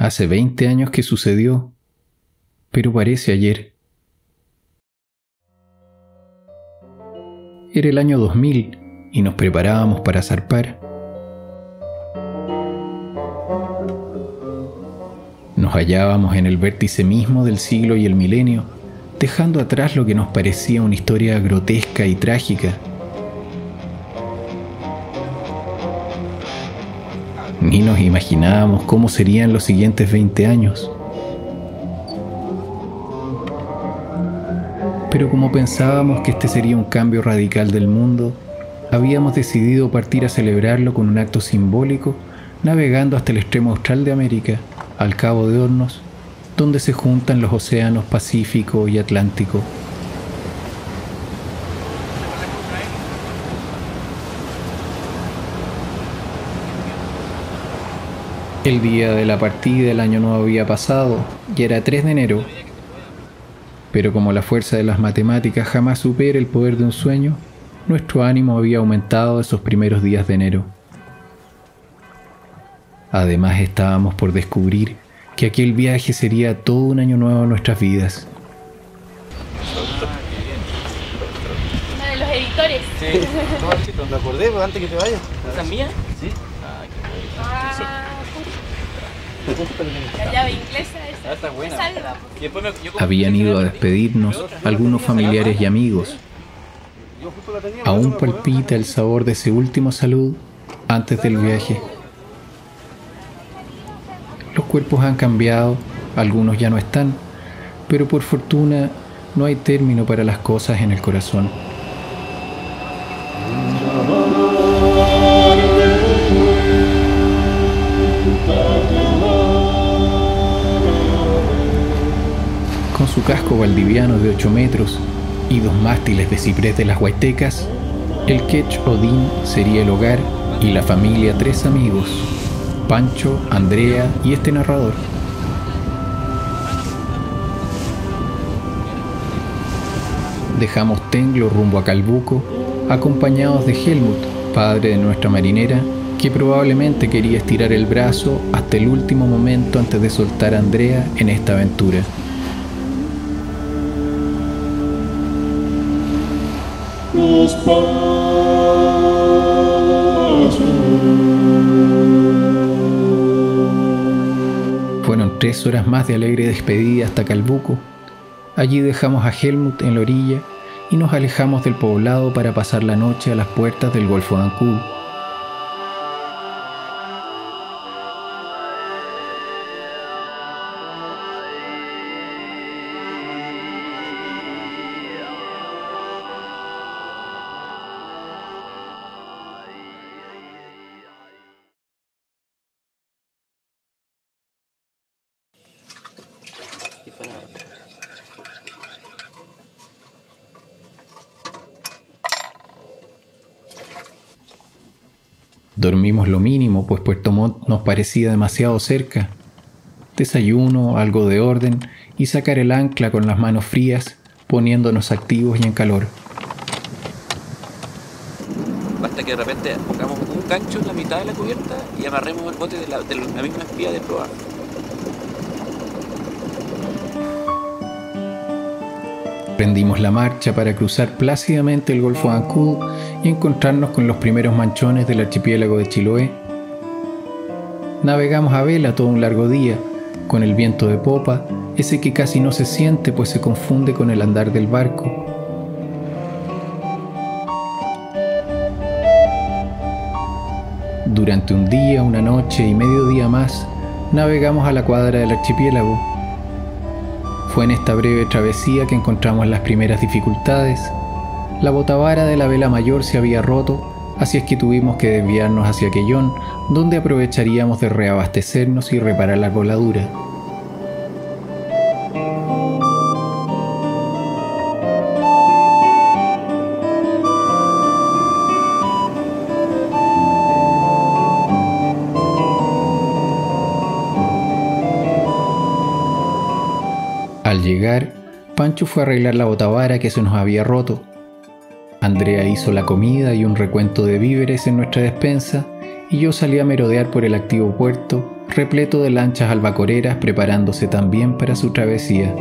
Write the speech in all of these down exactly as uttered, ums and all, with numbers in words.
Hace veinte años que sucedió, pero parece ayer. Era el año dos mil y nos preparábamos para zarpar. Nos hallábamos en el vértice mismo del siglo y el milenio, dejando atrás lo que nos parecía una historia grotesca y trágica. Ni nos imaginábamos cómo serían los siguientes veinte años. Pero como pensábamos que este sería un cambio radical del mundo, habíamos decidido partir a celebrarlo con un acto simbólico, navegando hasta el extremo austral de América, al Cabo de Hornos, donde se juntan los océanos Pacífico y Atlántico. El día de la partida el año no había pasado y era tres de enero. Pero como la fuerza de las matemáticas jamás supera el poder de un sueño, nuestro ánimo había aumentado esos primeros días de enero. Además estábamos por descubrir que aquel viaje sería todo un año nuevo en nuestras vidas. Una de los editores. Sí, no, chito, me acordé, pero antes que te vayas. ¿Esa es mía? Sí. Ah, qué bueno. La llave inglesa esa, buena. Salva. Habían ido a despedirnos algunos familiares y amigos. Aún palpita el sabor de ese último saludo antes del viaje. Los cuerpos han cambiado, algunos ya no están, pero por fortuna no hay término para las cosas en el corazón. Con su casco valdiviano de ocho metros y dos mástiles de ciprés de las Guaytecas, el Ketch Odín sería el hogar y la familia tres amigos: Pancho, Andrea y este narrador. Dejamos Tenglo rumbo a Calbuco, acompañados de Helmut, padre de nuestra marinera, que probablemente quería estirar el brazo hasta el último momento antes de soltar a Andrea en esta aventura. Los pasos. Fueron tres horas más de alegre despedida hasta Calbuco. Allí dejamos a Helmut en la orilla y nos alejamos del poblado para pasar la noche a las puertas del Golfo de Ancud. Dormimos lo mínimo, pues Puerto Montt nos parecía demasiado cerca. Desayuno, algo de orden y sacar el ancla con las manos frías, poniéndonos activos y en calor. Basta que de repente pongamos un gancho en la mitad de la cubierta y amarremos el bote de la, de la misma espía de proa. Prendimos la marcha para cruzar plácidamente el Golfo de Ancud y encontrarnos con los primeros manchones del archipiélago de Chiloé. Navegamos a vela todo un largo día, con el viento de popa, ese que casi no se siente pues se confunde con el andar del barco. Durante un día, una noche y medio día más, navegamos a la cuadra del archipiélago. Fue en esta breve travesía que encontramos las primeras dificultades. La botavara de la vela mayor se había roto, así es que tuvimos que desviarnos hacia Quellón, donde aprovecharíamos de reabastecernos y reparar la voladura. Al llegar, Pancho fue a arreglar la botavara que se nos había roto. Andrea hizo la comida y un recuento de víveres en nuestra despensa y yo salí a merodear por el activo puerto, repleto de lanchas albacoreras preparándose también para su travesía.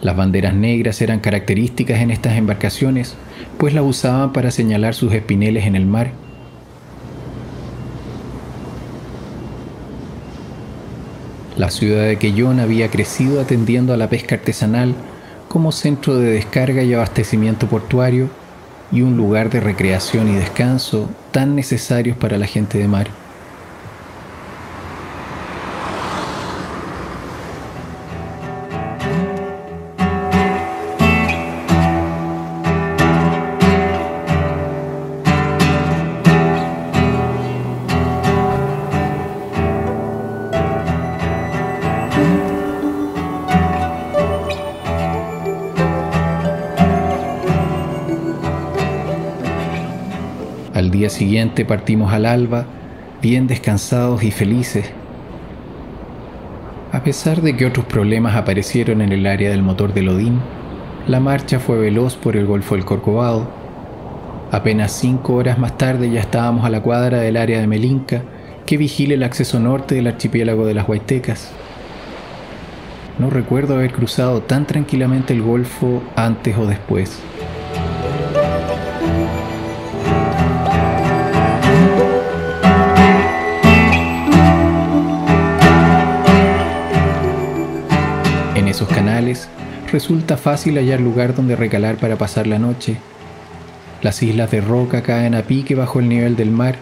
Las banderas negras eran características en estas embarcaciones, pues las usaban para señalar sus espineles en el mar. La ciudad de Quellón había crecido atendiendo a la pesca artesanal como centro de descarga y abastecimiento portuario y un lugar de recreación y descanso tan necesarios para la gente de mar. Al día siguiente partimos al alba, bien descansados y felices. A pesar de que otros problemas aparecieron en el área del motor del Odín, la marcha fue veloz por el Golfo del Corcovado. Apenas cinco horas más tarde ya estábamos a la cuadra del área de Melinka, que vigila el acceso norte del archipiélago de las Guaytecas. No recuerdo haber cruzado tan tranquilamente el Golfo antes o después. Resulta fácil hallar lugar donde recalar para pasar la noche. Las islas de roca caen a pique bajo el nivel del mar,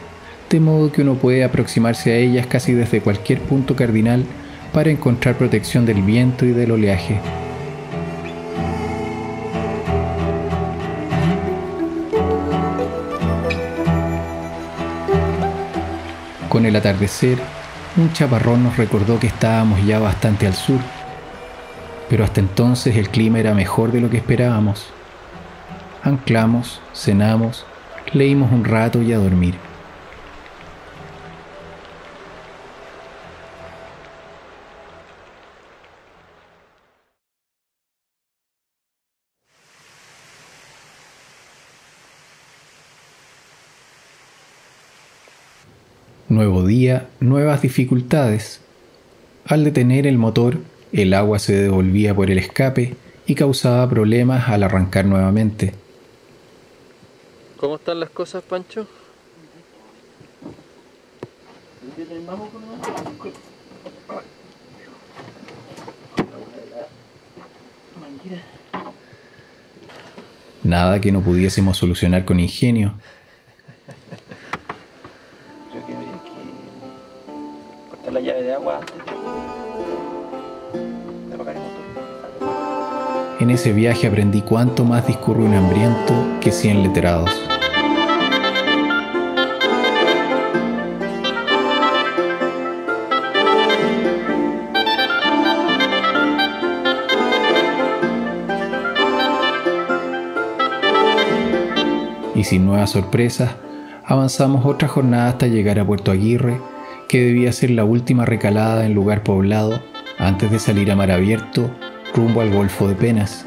de modo que uno puede aproximarse a ellas casi desde cualquier punto cardinal para encontrar protección del viento y del oleaje. Con el atardecer, un chaparrón nos recordó que estábamos ya bastante al sur, pero hasta entonces el clima era mejor de lo que esperábamos. Anclamos, cenamos, leímos un rato y a dormir. Nuevo día, nuevas dificultades. Al detener el motor, el agua se devolvía por el escape y causaba problemas al arrancar nuevamente. ¿Cómo están las cosas, Pancho? Nada que no pudiésemos solucionar con ingenio. Creo que habría que cortar la llave de agua antes. En ese viaje aprendí cuánto más discurre un hambriento que cien letrados. Y sin nuevas sorpresas, avanzamos otra jornada hasta llegar a Puerto Aguirre, que debía ser la última recalada en lugar poblado antes de salir a mar abierto rumbo al Golfo de Penas.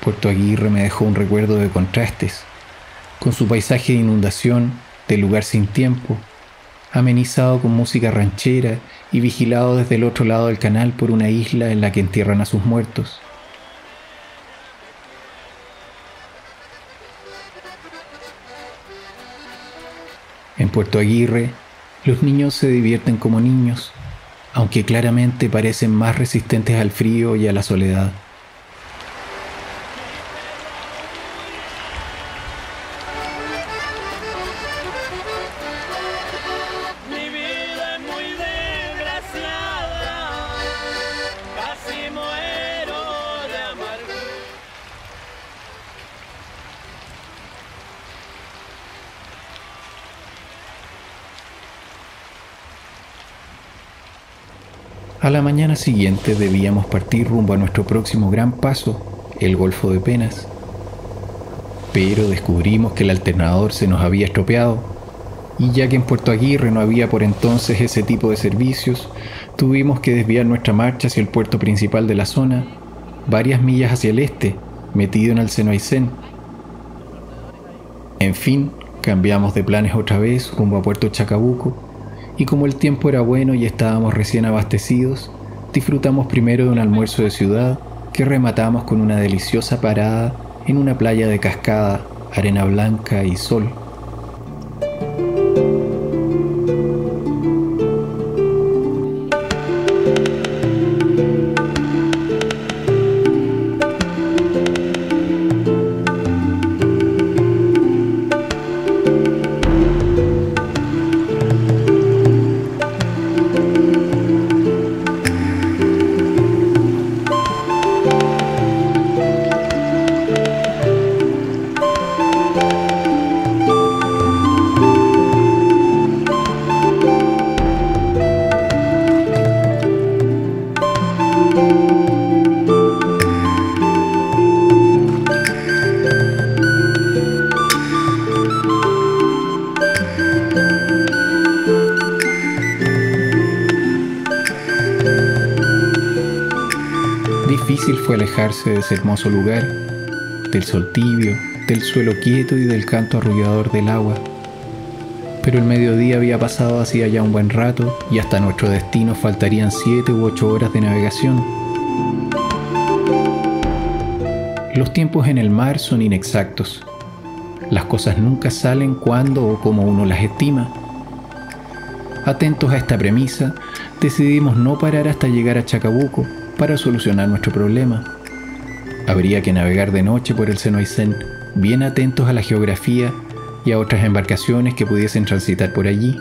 Puerto Aguirre me dejó un recuerdo de contrastes, con su paisaje de inundación, de lugar sin tiempo, amenizado con música ranchera y vigilado desde el otro lado del canal por una isla en la que entierran a sus muertos. En Puerto Aguirre, los niños se divierten como niños, aunque claramente parecen más resistentes al frío y a la soledad. A la mañana siguiente debíamos partir rumbo a nuestro próximo gran paso, el Golfo de Penas. Pero descubrimos que el alternador se nos había estropeado, y ya que en Puerto Aguirre no había por entonces ese tipo de servicios, tuvimos que desviar nuestra marcha hacia el puerto principal de la zona, varias millas hacia el este, metido en el Seno Aysén. En fin, cambiamos de planes otra vez rumbo a Puerto Chacabuco, y como el tiempo era bueno y estábamos recién abastecidos, disfrutamos primero de un almuerzo de ciudad que rematamos con una deliciosa parada en una playa de cascada, arena blanca y sol. De ese hermoso lugar, del sol tibio, del suelo quieto y del canto arrullador del agua. Pero el mediodía había pasado hacía ya un buen rato y hasta nuestro destino faltarían siete u ocho horas de navegación. Los tiempos en el mar son inexactos. Las cosas nunca salen cuando o como uno las estima. Atentos a esta premisa, decidimos no parar hasta llegar a Chacabuco para solucionar nuestro problema. Habría que navegar de noche por el Seno Aysén, bien atentos a la geografía y a otras embarcaciones que pudiesen transitar por allí.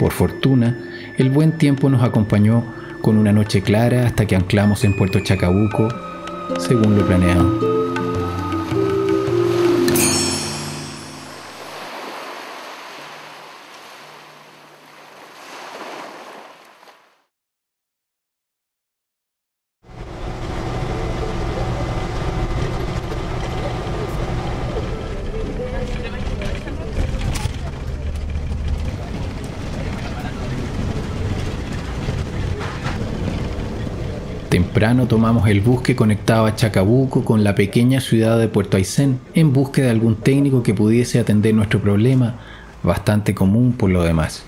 Por fortuna, el buen tiempo nos acompañó con una noche clara hasta que anclamos en Puerto Chacabuco, según lo planeado. Temprano tomamos el bus que conectaba Chacabuco con la pequeña ciudad de Puerto Aysén en busca de algún técnico que pudiese atender nuestro problema, bastante común por lo demás.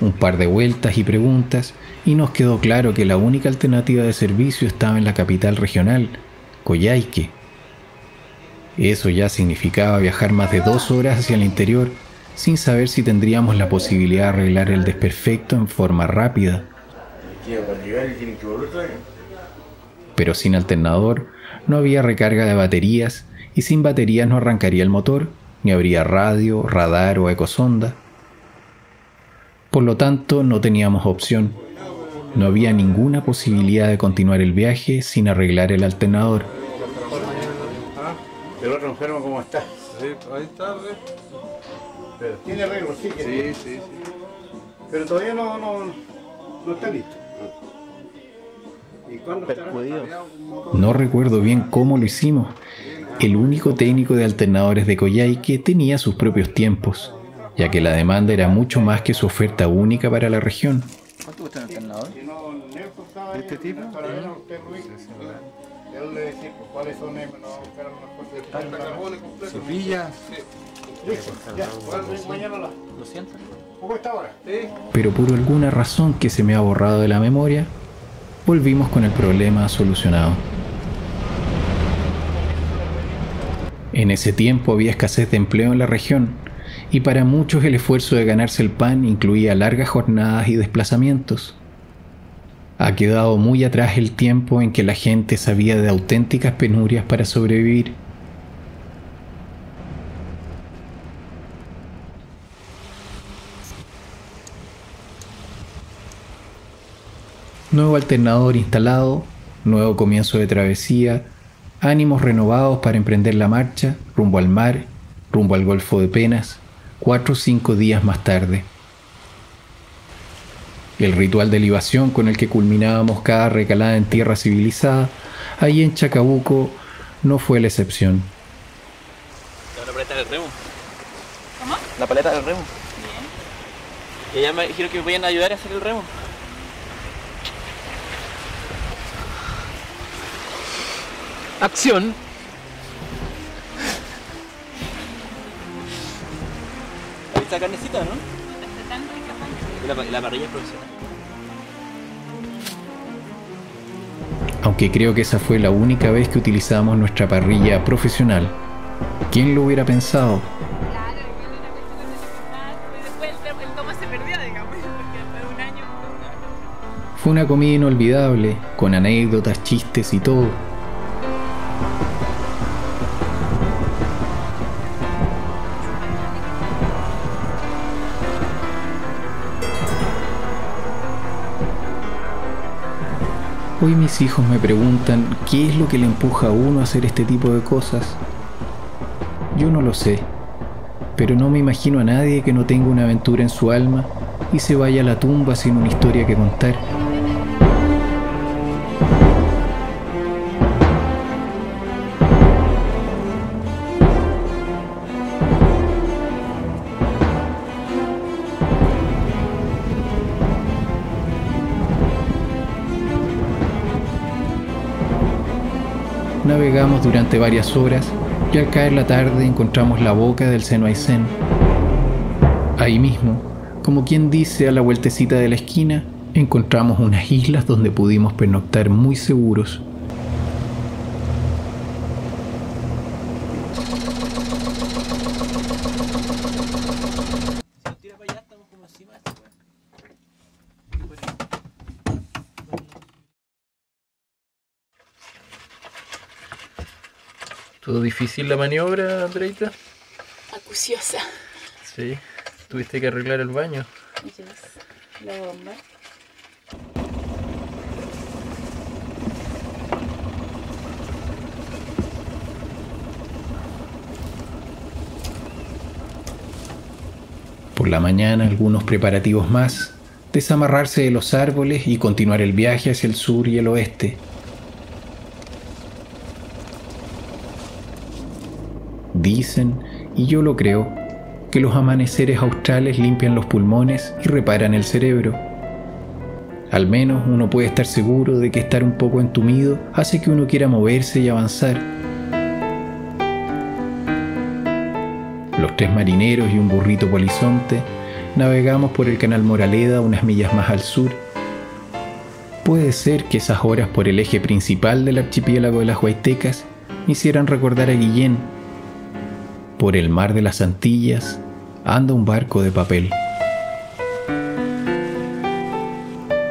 Un par de vueltas y preguntas y nos quedó claro que la única alternativa de servicio estaba en la capital regional, Coyhaique. Eso ya significaba viajar más de dos horas hacia el interior sin saber si tendríamos la posibilidad de arreglar el desperfecto en forma rápida. Pero sin alternador no había recarga de baterías y sin baterías no arrancaría el motor, ni habría radio, radar o ecosonda. Por lo tanto, no teníamos opción. No había ninguna posibilidad de continuar el viaje sin arreglar el alternador. ¿El otro enfermo cómo está? Sí, ahí está. Tiene arreglo, sí. Sí, sí. Pero todavía no, no, no está listo. No recuerdo bien cómo lo hicimos. El único técnico de alternadores de Coyhaique tenía sus propios tiempos, ya que la demanda era mucho más que su oferta única para la región. ¿Cuánto cuesta el alternador? ¿De este tipo? ¿Cepilla? Pero por alguna razón que se me ha borrado de la memoria, volvimos con el problema solucionado. En ese tiempo había escasez de empleo en la región, y para muchos el esfuerzo de ganarse el pan incluía largas jornadas y desplazamientos. Ha quedado muy atrás el tiempo en que la gente sabía de auténticas penurias para sobrevivir. Nuevo alternador instalado, nuevo comienzo de travesía, ánimos renovados para emprender la marcha, rumbo al mar, rumbo al Golfo de Penas, cuatro o cinco días más tarde. el ritual de libación con el que culminábamos cada recalada en tierra civilizada, ahí en Chacabuco no fue la excepción. La paleta del remo. ¿Cómo? La paleta del remo. Bien. Y allá me dijeron que me podían ayudar a hacer el remo. Acción. Ahí está carnecita, ¿no? Está tan rica. La parrilla es profesional. Aunque creo que esa fue la única vez que utilizamos nuestra parrilla profesional. ¿Quién lo hubiera pensado? Claro, después el tomo se perdió, digamos, porque fue un año. Fue una comida inolvidable, con anécdotas, chistes y todo. Hoy mis hijos me preguntan qué es lo que le empuja a uno a hacer este tipo de cosas. Yo no lo sé, pero no me imagino a nadie que no tenga una aventura en su alma y se vaya a la tumba sin una historia que contar. Navegamos durante varias horas y al caer la tarde encontramos la boca del Seno Aysén. Ahí mismo, como quien dice, a la vueltecita de la esquina, encontramos unas islas donde pudimos pernoctar muy seguros. ¿Todo difícil la maniobra, Andreita? Acuciosa. Sí. ¿Tuviste que arreglar el baño? Yes. La bomba. Por la mañana, algunos preparativos más. Desamarrarse de los árboles y continuar el viaje hacia el sur y el oeste. Dicen, y yo lo creo, que los amaneceres australes limpian los pulmones y reparan el cerebro. Al menos uno puede estar seguro de que estar un poco entumido hace que uno quiera moverse y avanzar. Los tres marineros y un burrito polizonte navegamos por el canal Moraleda unas millas más al sur. Puede ser que esas horas por el eje principal del archipiélago de las Guaytecas hicieran recordar a Guillén. Por el mar de las Antillas anda un barco de papel.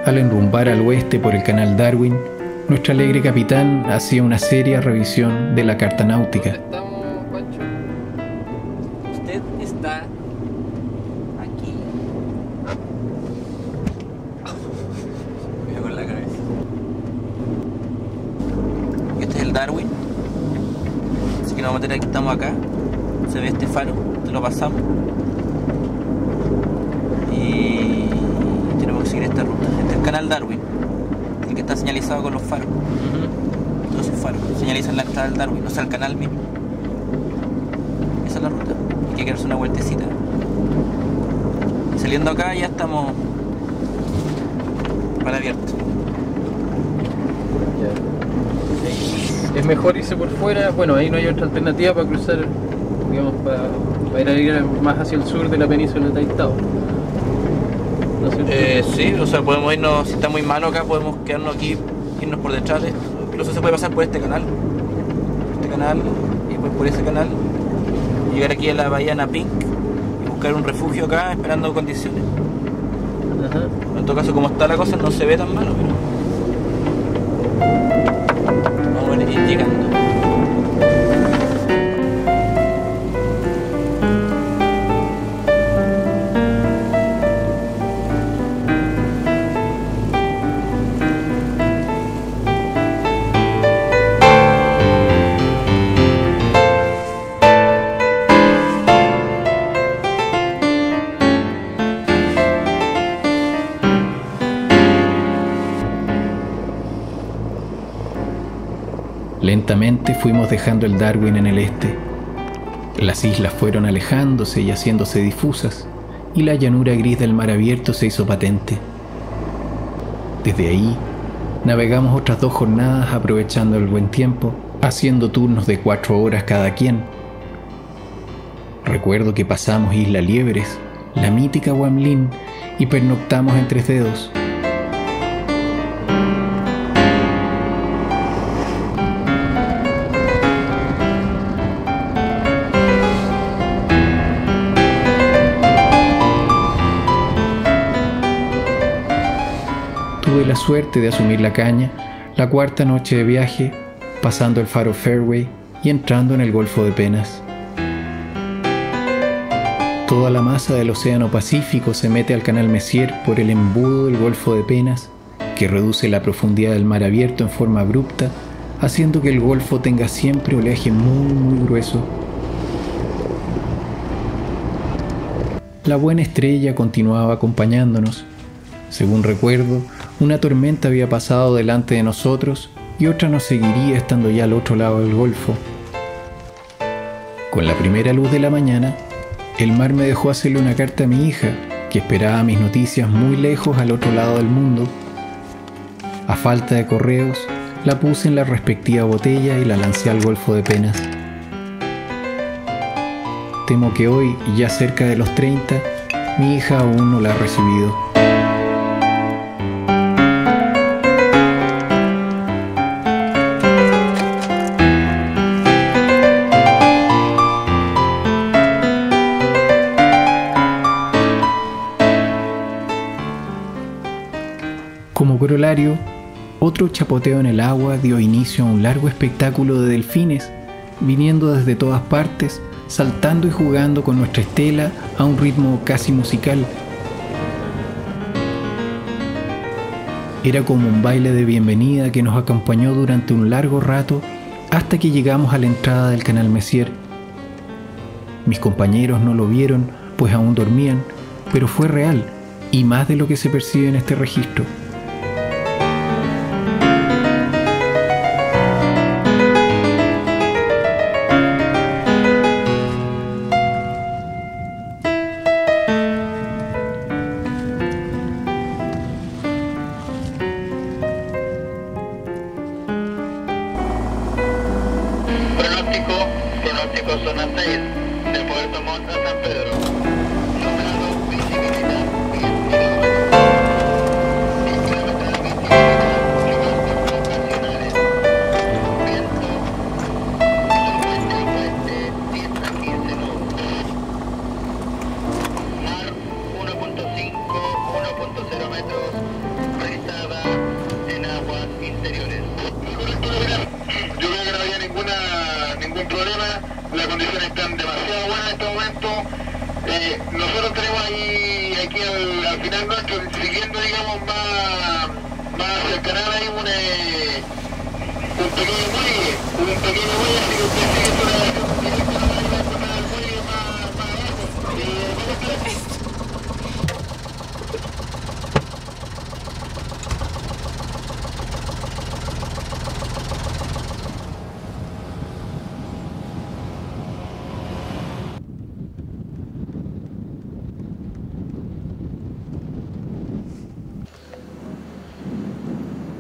Al enrumbar al oeste por el canal Darwin, nuestro alegre capitán hacía una seria revisión de la carta náutica. Estamos, Pancho. Usted está aquí. Cuidado con la cabeza. Este es el Darwin. Así que nos vamos a tener que estamos acá. Se ve este faro, te lo pasamos y tenemos que seguir esta ruta. Este es el canal Darwin, el que está señalizado con los faros. Uh-huh. Todos esos faros señalizan la entrada del Darwin, o sea, el canal mismo. Esa es la ruta, hay que quedarse una vueltecita. Y saliendo acá ya estamos para abierto. Yeah. Es mejor irse por fuera, bueno, ahí no hay otra alternativa para cruzar. Digamos, para, para ir más hacia el sur de la península de Taitao. No sé, eh, sí, o sea, podemos irnos, si está muy malo acá, podemos quedarnos aquí, irnos por detrás de esto. Incluso se puede pasar por este canal, por este canal, y pues por ese canal, llegar aquí a la bahía Napink y buscar un refugio acá, esperando condiciones. Ajá. En todo caso, como está la cosa, no se ve tan malo, pero vamos a ir llegando. Lentamente fuimos dejando el Darwin en el este. Las islas fueron alejándose y haciéndose difusas, y la llanura gris del mar abierto se hizo patente. Desde ahí, navegamos otras dos jornadas aprovechando el buen tiempo, haciendo turnos de cuatro horas cada quien. Recuerdo que pasamos Isla Liebres, la mítica Guamlín, y pernoctamos en Tres Dedos. Tuve la suerte de asumir la caña la cuarta noche de viaje, pasando el Faro Fairway y entrando en el Golfo de Penas. Toda la masa del Océano Pacífico se mete al canal Messier por el embudo del Golfo de Penas, que reduce la profundidad del mar abierto en forma abrupta, haciendo que el golfo tenga siempre oleaje muy muy grueso. La buena estrella continuaba acompañándonos. Según recuerdo, una tormenta había pasado delante de nosotros y otra nos seguiría estando ya al otro lado del golfo. Con la primera luz de la mañana, el mar me dejó hacerle una carta a mi hija, que esperaba mis noticias muy lejos al otro lado del mundo. A falta de correos, la puse en la respectiva botella y la lancé al Golfo de Penas. Temo que hoy, ya cerca de los treinta, mi hija aún no la ha recibido. Otro chapoteo en el agua dio inicio a un largo espectáculo de delfines, viniendo desde todas partes, saltando y jugando con nuestra estela a un ritmo casi musical. Era como un baile de bienvenida que nos acompañó durante un largo rato hasta que llegamos a la entrada del canal Messier. Mis compañeros no lo vieron, pues aún dormían, pero fue real y más de lo que se percibe en este registro.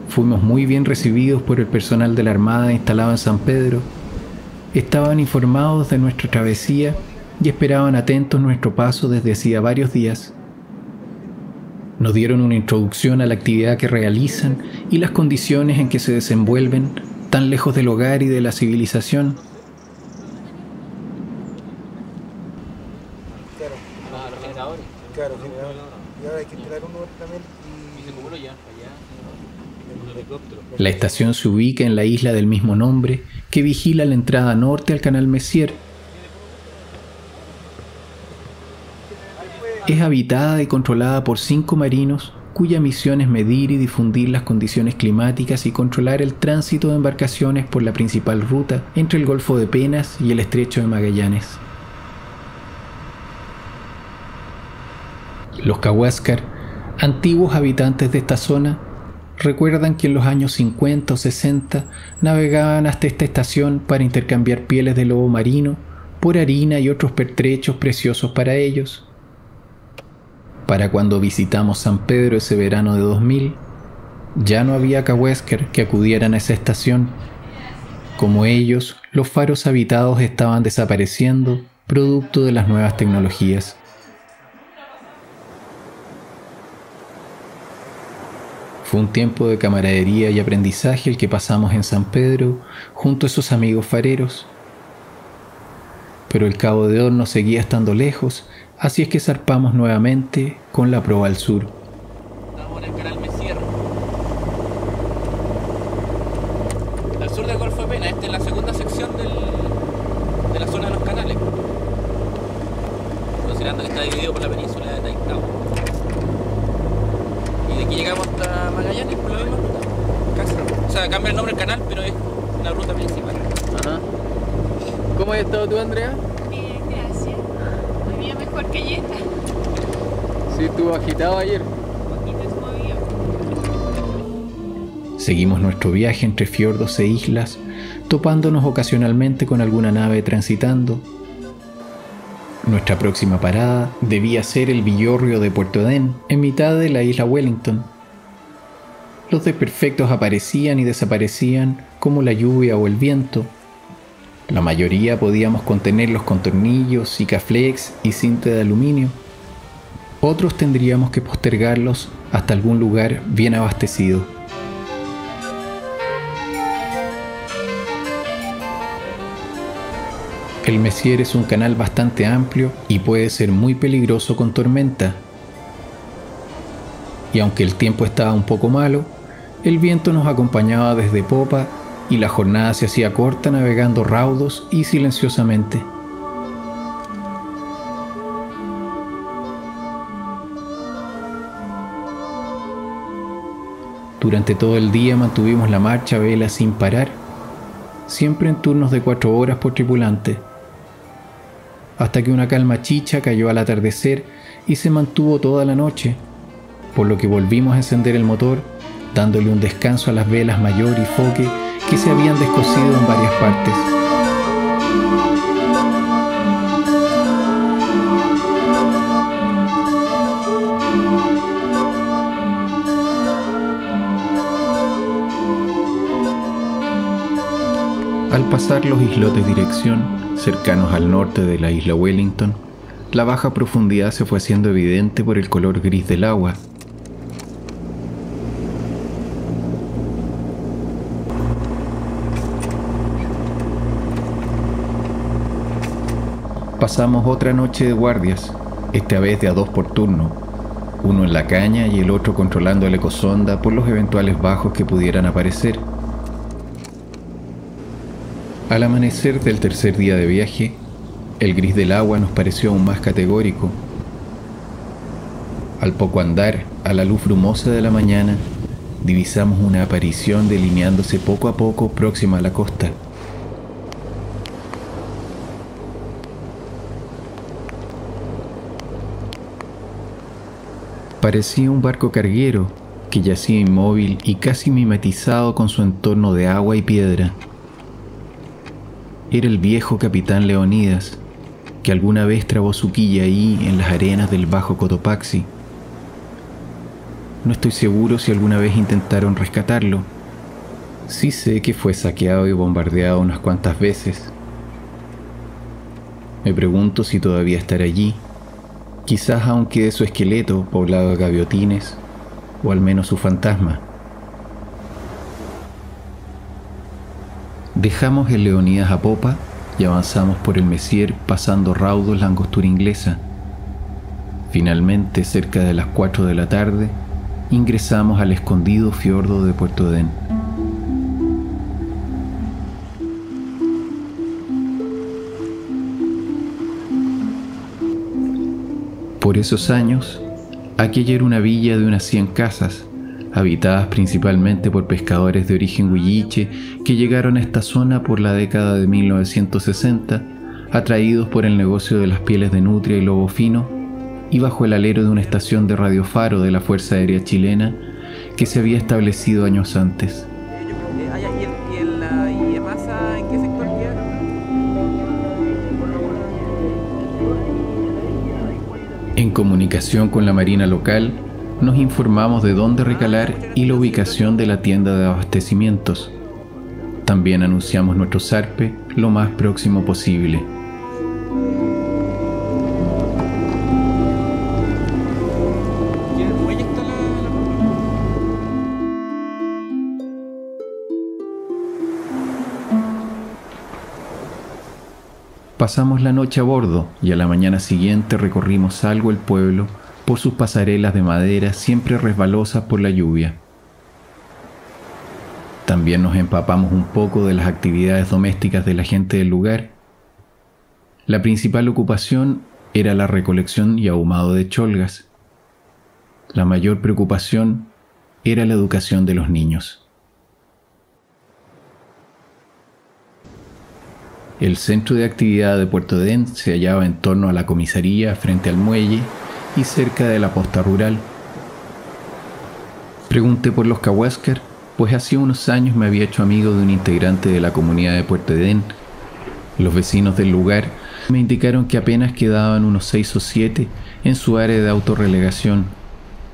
Fuimos muy bien recibidos por el personal de la Armada instalado en San Pedro. Estaban informados de nuestra travesía y esperaban atentos nuestro paso desde hacía varios días. Nos dieron una introducción a la actividad que realizan y las condiciones en que se desenvuelven, tan lejos del hogar y de la civilización. La estación se ubica en la isla del mismo nombre que vigila la entrada norte al canal Messier. Es habitada y controlada por cinco marinos cuya misión es medir y difundir las condiciones climáticas y controlar el tránsito de embarcaciones por la principal ruta entre el Golfo de Penas y el Estrecho de Magallanes. Los Kawésqar, antiguos habitantes de esta zona, recuerdan que en los años cincuenta o sesenta navegaban hasta esta estación para intercambiar pieles de lobo marino por harina y otros pertrechos preciosos para ellos. Para cuando visitamos San Pedro ese verano de dos mil, ya no había Kawésqar que acudieran a esa estación. Como ellos, los faros habitados estaban desapareciendo, producto de las nuevas tecnologías. Fue un tiempo de camaradería y aprendizaje el que pasamos en San Pedro, junto a esos amigos fareros. Pero el Cabo de Hornos seguía estando lejos, así es que zarpamos nuevamente con la proa al sur. Estamos en el canal Messier. Al sur del Golfo de Pena, esta es la segunda sección del, de la zona de los canales. Considerando que está dividido por la península de Taitau. Y de aquí llegamos hasta Magallanes, por lo menos. O sea, cambia el nombre del canal, pero es la ruta principal. Ajá. ¿Cómo has estado tú, Andrea? Eh, gracias. Hoy día mejor que ayer. Sí, estuvo agitado ayer. Seguimos nuestro viaje entre fiordos e islas, topándonos ocasionalmente con alguna nave transitando. Nuestra próxima parada debía ser el villorrio de Puerto Edén, en mitad de la isla Wellington. Los desperfectos aparecían y desaparecían como la lluvia o el viento. La mayoría podíamos contenerlos con tornillos, cicaflex y cinta de aluminio. Otros tendríamos que postergarlos hasta algún lugar bien abastecido. El Messier es un canal bastante amplio y puede ser muy peligroso con tormenta. Y aunque el tiempo estaba un poco malo, el viento nos acompañaba desde popa y la jornada se hacía corta navegando raudos y silenciosamente. Durante todo el día mantuvimos la marcha a vela sin parar, siempre en turnos de cuatro horas por tripulante, hasta que una calma chicha cayó al atardecer y se mantuvo toda la noche, por lo que volvimos a encender el motor, dándole un descanso a las velas mayor y foque, que se habían descosido en varias partes. Al pasar los islotes dirección, cercanos al norte de la isla Wellington, la baja profundidad se fue haciendo evidente por el color gris del agua. Pasamos otra noche de guardias, esta vez de a dos por turno, uno en la caña y el otro controlando la ecosonda por los eventuales bajos que pudieran aparecer. Al amanecer del tercer día de viaje, el gris del agua nos pareció aún más categórico. Al poco andar, a la luz brumosa de la mañana, divisamos una aparición delineándose poco a poco próxima a la costa. Parecía un barco carguero que yacía inmóvil y casi mimetizado con su entorno de agua y piedra. Era el viejo capitán Leonidas, que alguna vez trabó su quilla ahí en las arenas del Bajo Cotopaxi. No estoy seguro si alguna vez intentaron rescatarlo. Sí sé que fue saqueado y bombardeado unas cuantas veces. Me pregunto si todavía estará allí. Quizás aún quede su esqueleto poblado de gaviotines, o al menos su fantasma. Dejamos el Leonidas a popa y avanzamos por el Messier pasando raudos la angostura inglesa. Finalmente, cerca de las cuatro de la tarde, ingresamos al escondido fiordo de Puerto Edén. Por esos años, aquella era una villa de unas cien casas, habitadas principalmente por pescadores de origen huilliche que llegaron a esta zona por la década de mil novecientos sesenta, atraídos por el negocio de las pieles de nutria y lobo fino, y bajo el alero de una estación de Radio Faro de la Fuerza Aérea Chilena, que se había establecido años antes. En comunicación con la marina local, nos informamos de dónde recalar y la ubicación de la tienda de abastecimientos. También anunciamos nuestro zarpe lo más próximo posible. Pasamos la noche a bordo y a la mañana siguiente recorrimos algo el pueblo por sus pasarelas de madera siempre resbalosas por la lluvia. También nos empapamos un poco de las actividades domésticas de la gente del lugar. La principal ocupación era la recolección y ahumado de cholgas. La mayor preocupación era la educación de los niños. El centro de actividad de Puerto Edén se hallaba en torno a la comisaría frente al muelle y cerca de la posta rural. Pregunté por los Kawésqar, pues hacía unos años me había hecho amigo de un integrante de la comunidad de Puerto Edén. Los vecinos del lugar me indicaron que apenas quedaban unos seis o siete en su área de autorrelegación,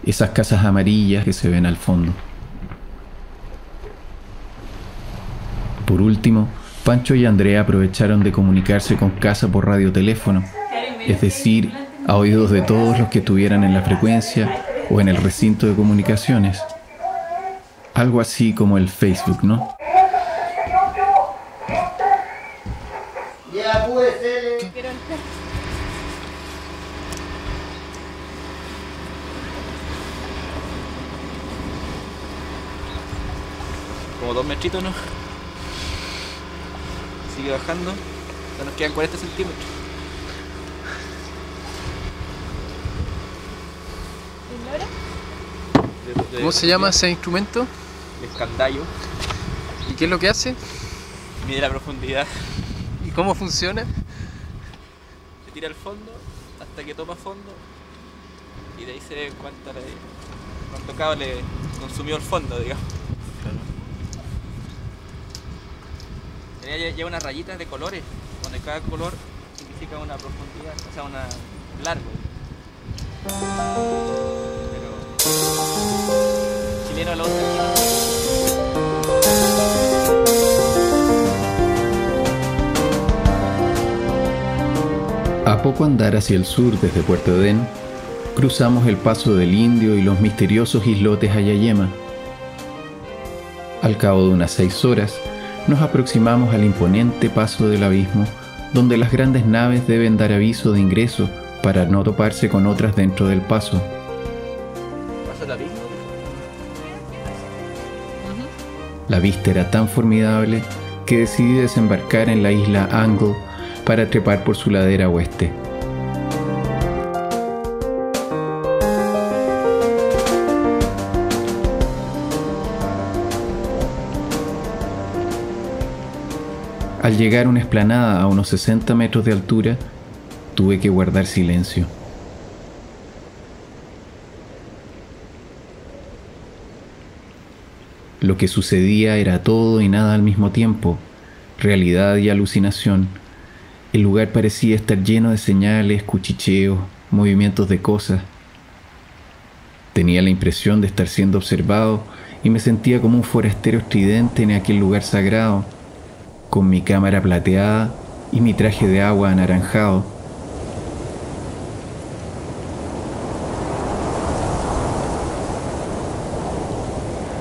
esas casas amarillas que se ven al fondo. Por último, Pancho y Andrea aprovecharon de comunicarse con casa por radioteléfono, es decir, a oídos de todos los que estuvieran en la frecuencia o en el recinto de comunicaciones. Algo así como el Facebook, ¿no? Como dos metritos, ¿no? Sigue bajando, ya nos quedan cuarenta centímetros. ¿Cómo se llama ese instrumento? El escandallo. ¿Y qué es lo que hace? Mide la profundidad. ¿Y cómo funciona? Se tira al fondo hasta que toma fondo y de ahí se ve cuánto, cuánto cable consumió el fondo, digamos. Lleva unas rayitas de colores, donde cada color significa una profundidad, o sea, una largo. Pero chileno lo otro. A poco andar hacia el sur desde Puerto Edén, cruzamos el Paso del Indio y los misteriosos islotes Ayayema. Al cabo de unas seis horas, nos aproximamos al imponente Paso del Abismo, donde las grandes naves deben dar aviso de ingreso para no toparse con otras dentro del paso. ¿Paso del Abismo? La vista era tan formidable que decidí desembarcar en la isla Angle para trepar por su ladera oeste. Al llegar a una explanada a unos sesenta metros de altura, tuve que guardar silencio. Lo que sucedía era todo y nada al mismo tiempo, realidad y alucinación. El lugar parecía estar lleno de señales, cuchicheos, movimientos de cosas. Tenía la impresión de estar siendo observado y me sentía como un forastero estridente en aquel lugar sagrado, con mi cámara plateada y mi traje de agua anaranjado.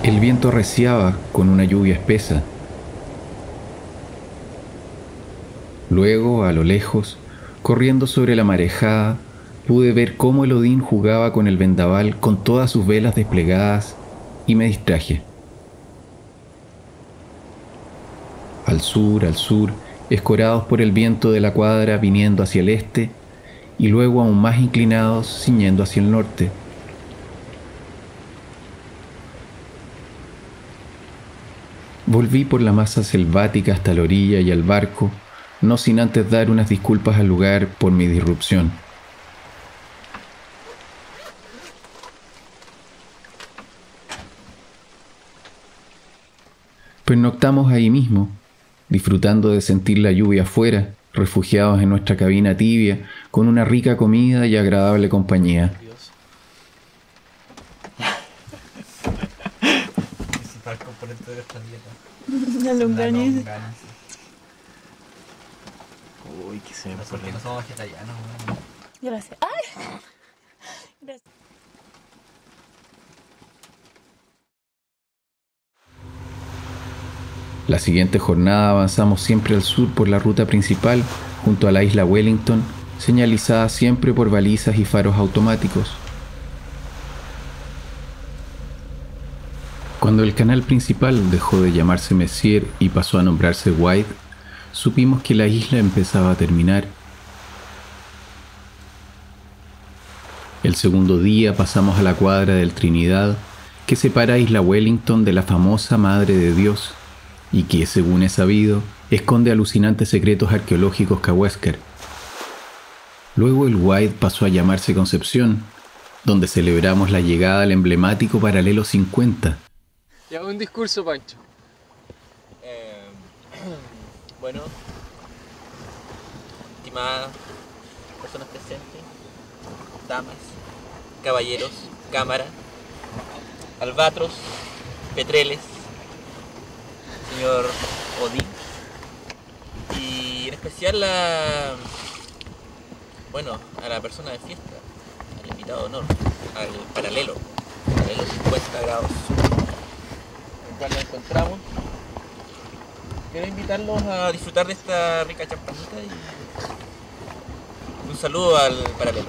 El viento arreciaba con una lluvia espesa. Luego, a lo lejos, corriendo sobre la marejada, pude ver cómo el Odín jugaba con el vendaval con todas sus velas desplegadas y me distraje. Al sur, al sur, escorados por el viento de la cuadra viniendo hacia el este y luego aún más inclinados ciñendo hacia el norte. Volví por la masa selvática hasta la orilla y al barco, no sin antes dar unas disculpas al lugar por mi disrupción. Pernoctamos ahí mismo, disfrutando de sentir la lluvia afuera, refugiados en nuestra cabina tibia, con una rica comida y agradable compañía. Principal componente de esta dieta. La longaniza. Uy, que se me pone. No somos vegetarianos. Gracias. ¡Ay! Gracias. La siguiente jornada avanzamos siempre al sur por la ruta principal, junto a la isla Wellington, señalizada siempre por balizas y faros automáticos. Cuando el canal principal dejó de llamarse Messier y pasó a nombrarse White, supimos que la isla empezaba a terminar. El segundo día pasamos a la cuadra del Trinidad, que separa a Isla Wellington de la famosa Madre de Dios, y que, según es sabido, esconde alucinantes secretos arqueológicos Kawésqar. Luego el White pasó a llamarse Concepción, donde celebramos la llegada al emblemático Paralelo cincuenta. Y hago un discurso, Pancho. Eh, bueno, estimadas personas presentes, damas, caballeros, cámara, albatros, petreles, señor Odín, y en especial a, bueno, a la persona de fiesta, al invitado de honor, al paralelo, paralelo cincuenta grados, el cual nos encontramos. Quiero invitarlos a disfrutar de esta rica champanita y un saludo al paralelo.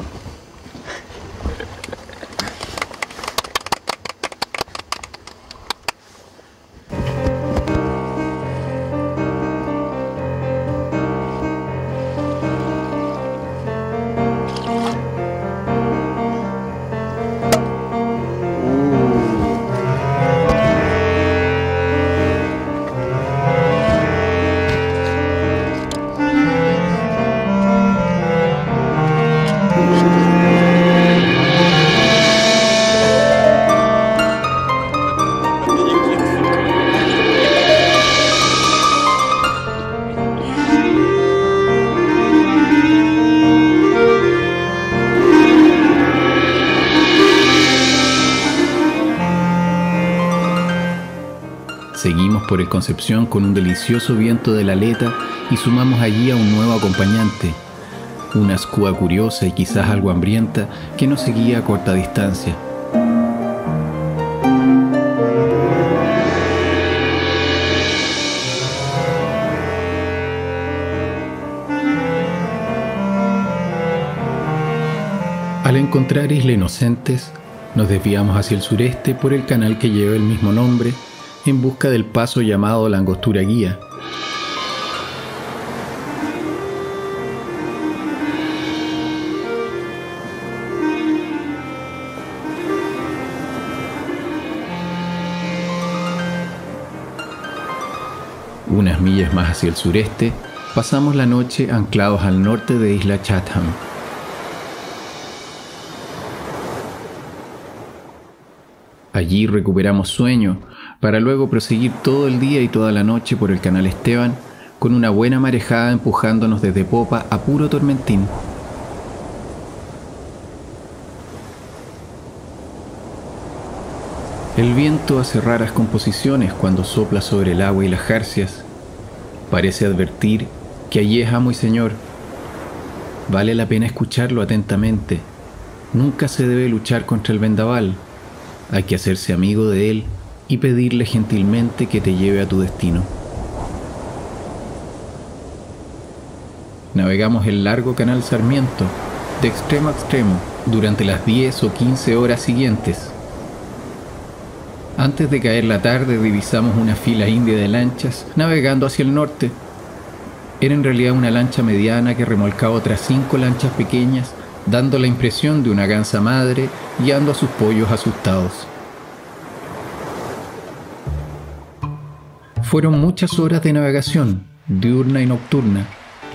Por el Concepción con un delicioso viento de la aleta y sumamos allí a un nuevo acompañante, una escúa curiosa y quizás algo hambrienta que nos seguía a corta distancia. Al encontrar Isla Inocentes, nos desviamos hacia el sureste por el canal que lleva el mismo nombre, en busca del paso llamado la Angostura Guía. Unas millas más hacia el sureste, pasamos la noche anclados al norte de Isla Chatham. Allí recuperamos sueño, para luego proseguir todo el día y toda la noche por el canal Esteban, con una buena marejada empujándonos desde popa a puro tormentín. El viento hace raras composiciones cuando sopla sobre el agua y las jarcias. Parece advertir que allí es amo y señor. Vale la pena escucharlo atentamente. Nunca se debe luchar contra el vendaval. Hay que hacerse amigo de él y pedirle gentilmente que te lleve a tu destino. Navegamos el largo canal Sarmiento, de extremo a extremo, durante las diez o quince horas siguientes. Antes de caer la tarde divisamos una fila india de lanchas navegando hacia el norte. Era en realidad una lancha mediana que remolcaba otras cinco lanchas pequeñas, dando la impresión de una gansa madre guiando a sus pollos asustados. Fueron muchas horas de navegación, diurna y nocturna,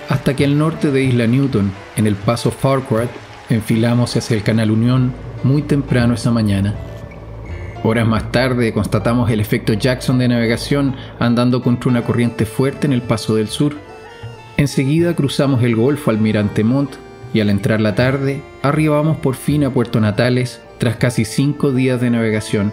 hasta que al norte de Isla Newton, en el paso Farquhar, enfilamos hacia el canal Unión muy temprano esa mañana. Horas más tarde constatamos el efecto Jackson de navegación andando contra una corriente fuerte en el Paso del Sur. Enseguida cruzamos el Golfo Almirante Montt y al entrar la tarde arribamos por fin a Puerto Natales tras casi cinco días de navegación.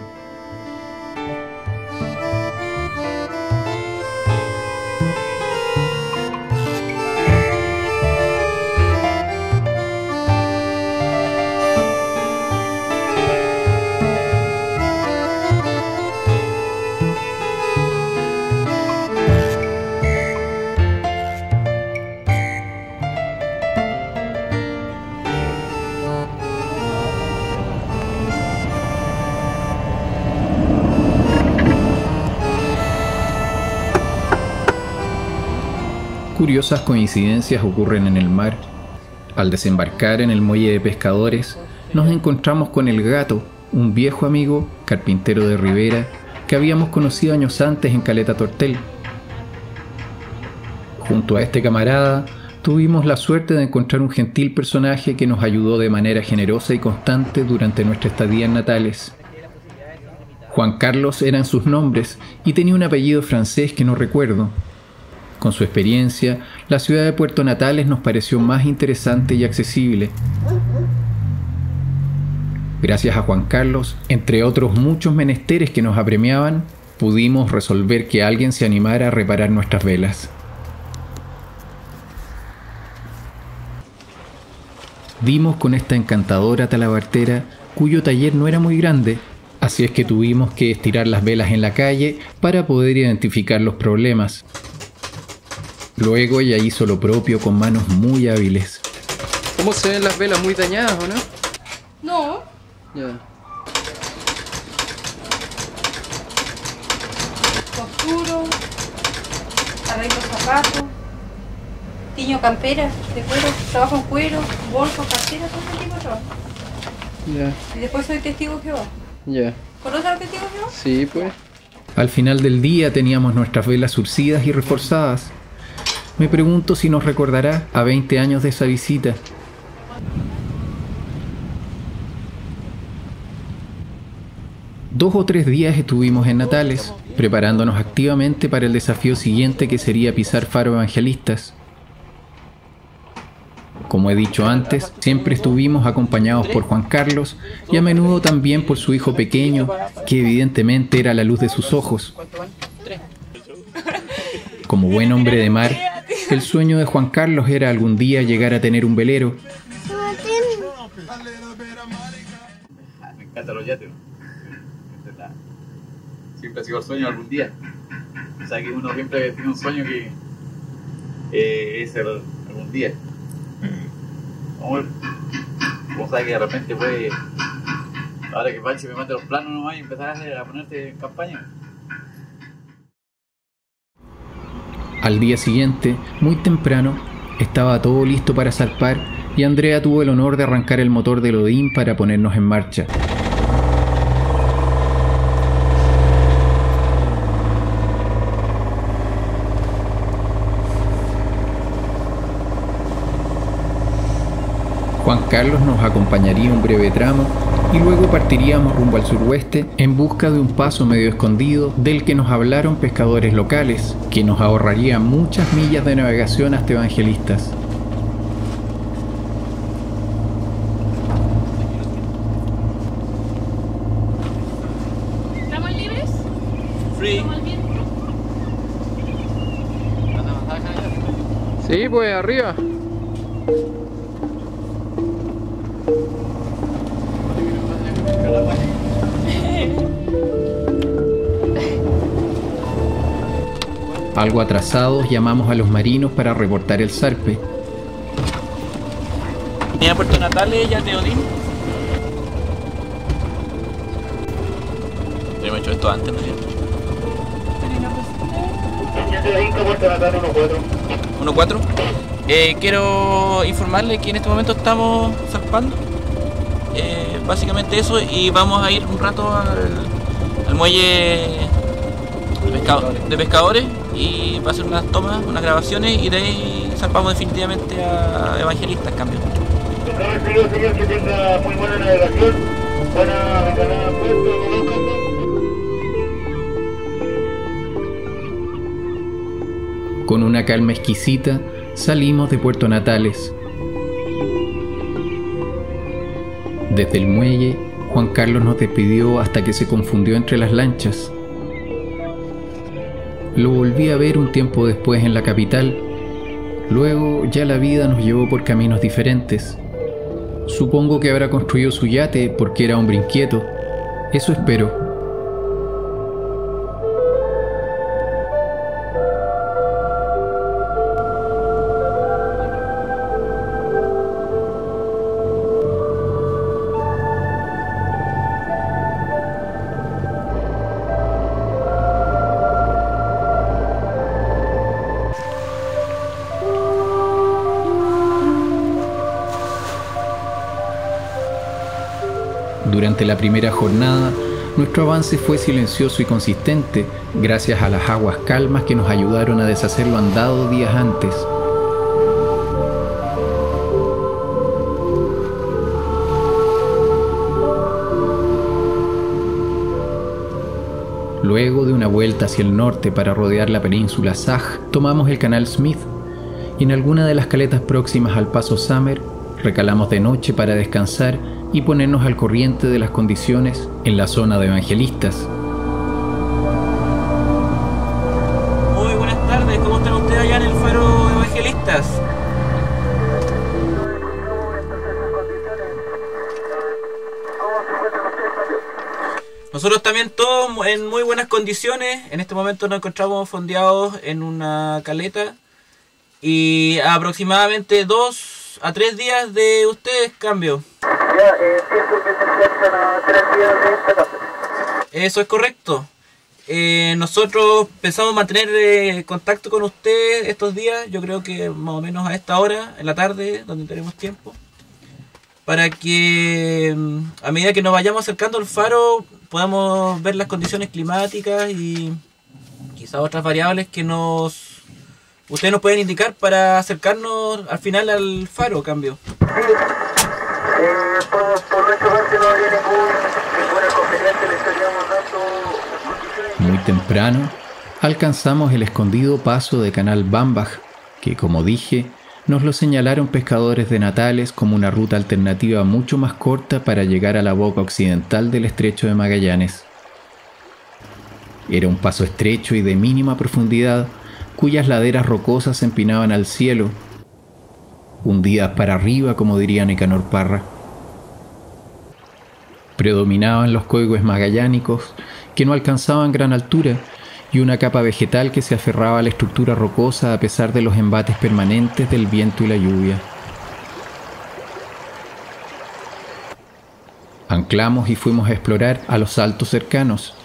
Curiosas coincidencias ocurren en el mar. Al desembarcar en el muelle de pescadores, nos encontramos con el Gato, un viejo amigo, carpintero de Rivera, que habíamos conocido años antes en Caleta Tortel. Junto a este camarada, tuvimos la suerte de encontrar un gentil personaje que nos ayudó de manera generosa y constante durante nuestra estadía en Natales. Juan Carlos eran sus nombres y tenía un apellido francés que no recuerdo. Con su experiencia, la ciudad de Puerto Natales nos pareció más interesante y accesible. Gracias a Juan Carlos, entre otros muchos menesteres que nos apremiaban, pudimos resolver que alguien se animara a reparar nuestras velas. Dimos con esta encantadora talabartera, cuyo taller no era muy grande, así es que tuvimos que estirar las velas en la calle para poder identificar los problemas. Luego ella hizo lo propio con manos muy hábiles. ¿Cómo se ven las velas? ¿Muy dañadas o no? No. Ya. Costuro, arreglo zapatos, tiño camperas de cuero, trabajo en cuero, bolsos, carteras, todo ese tipo de trabajo. Ya. Y después soy testigo de Jehová. Ya. ¿Conoces a los testigos de Jehová? Sí, pues. Al final del día teníamos nuestras velas surcidas y reforzadas. Me pregunto si nos recordará a veinte años de esa visita. Dos o tres días estuvimos en Natales, preparándonos activamente para el desafío siguiente que sería pisar Faro Evangelistas. Como he dicho antes, siempre estuvimos acompañados por Juan Carlos y a menudo también por su hijo pequeño, que evidentemente era la luz de sus ojos. Como buen hombre de mar, el sueño de Juan Carlos era algún día llegar a tener un velero. Me encantan los yates. Siempre ha sido el sueño algún día. O sea que uno siempre tiene un sueño que eh, es el, algún día. Vamos a ver. O sea que de repente puede... Ahora que Pancho me mate los planos nomás y empezar a, hacer, a ponerte en campaña. Al día siguiente, muy temprano, estaba todo listo para zarpar y Andrea tuvo el honor de arrancar el motor del Odín para ponernos en marcha. Juan Carlos nos acompañaría un breve tramo y luego partiríamos rumbo al suroeste en busca de un paso medio escondido del que nos hablaron pescadores locales, que nos ahorraría muchas millas de navegación hasta Evangelistas. ¿Estamos libres? Free. Sí, pues arriba. Algo atrasados, llamamos a los marinos para reportar el zarpe. Venía a Puerto Natales, ya te Odín. Yo me he hecho esto antes, ¿no? uno cuatro. Eh, quiero informarle que en este momento estamos zarpando. Eh, básicamente eso, y vamos a ir un rato al, al muelle de, pescado, de pescadores. Y va a hacer unas tomas, unas grabaciones y de ahí zarpamos definitivamente a Evangelistas, cambio. Muy buena navegación, buena ganada, puerto, Con una calma exquisita salimos de Puerto Natales. Desde el muelle, Juan Carlos nos despidió hasta que se confundió entre las lanchas. Lo volví a ver un tiempo después en la capital. Luego ya la vida nos llevó por caminos diferentes. Supongo que habrá construido su yate porque era hombre inquieto. Eso espero. Durante la primera jornada, nuestro avance fue silencioso y consistente, gracias a las aguas calmas que nos ayudaron a deshacer lo andado días antes. Luego de una vuelta hacia el norte para rodear la península Saj, tomamos el canal Smith y en alguna de las caletas próximas al paso Summer recalamos de noche para descansar y ponernos al corriente de las condiciones en la zona de Evangelistas. Muy buenas tardes, ¿cómo están ustedes allá en el Faro Evangelistas? Nosotros también todos en muy buenas condiciones. En este momento nos encontramos fondeados en una caleta y aproximadamente dos a tres días de ustedes cambio. Eso es correcto. Eh, nosotros pensamos mantener eh, contacto con ustedes estos días. Yo creo que más o menos a esta hora, en la tarde, donde tenemos tiempo, para que a medida que nos vayamos acercando al faro podamos ver las condiciones climáticas y quizás otras variables que nos ustedes nos pueden indicar para acercarnos al final al faro, cambio. Eh, por, por nuestra parte no había ningún inconveniente, le estaríamos dando... Muy temprano alcanzamos el escondido paso de Canal Bambach, que como dije, nos lo señalaron pescadores de Natales como una ruta alternativa mucho más corta para llegar a la boca occidental del Estrecho de Magallanes. Era un paso estrecho y de mínima profundidad, cuyas laderas rocosas se empinaban al cielo, hundidas para arriba, como diría Nicanor Parra. Predominaban los códigos magallánicos, que no alcanzaban gran altura, y una capa vegetal que se aferraba a la estructura rocosa a pesar de los embates permanentes del viento y la lluvia. Anclamos y fuimos a explorar a los altos cercanos.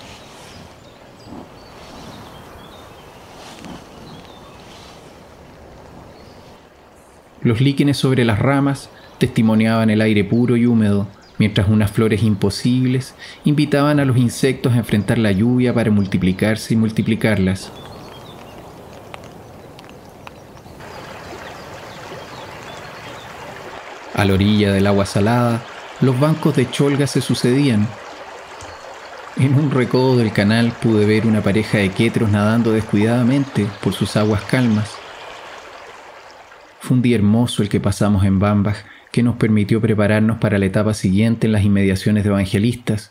Los líquenes sobre las ramas testimoniaban el aire puro y húmedo, mientras unas flores imposibles invitaban a los insectos a enfrentar la lluvia para multiplicarse y multiplicarlas. A la orilla del agua salada, los bancos de cholga se sucedían. En un recodo del canal pude ver una pareja de quetros nadando descuidadamente por sus aguas calmas. Fue un día hermoso el que pasamos en Bambach, que nos permitió prepararnos para la etapa siguiente en las inmediaciones de Evangelistas.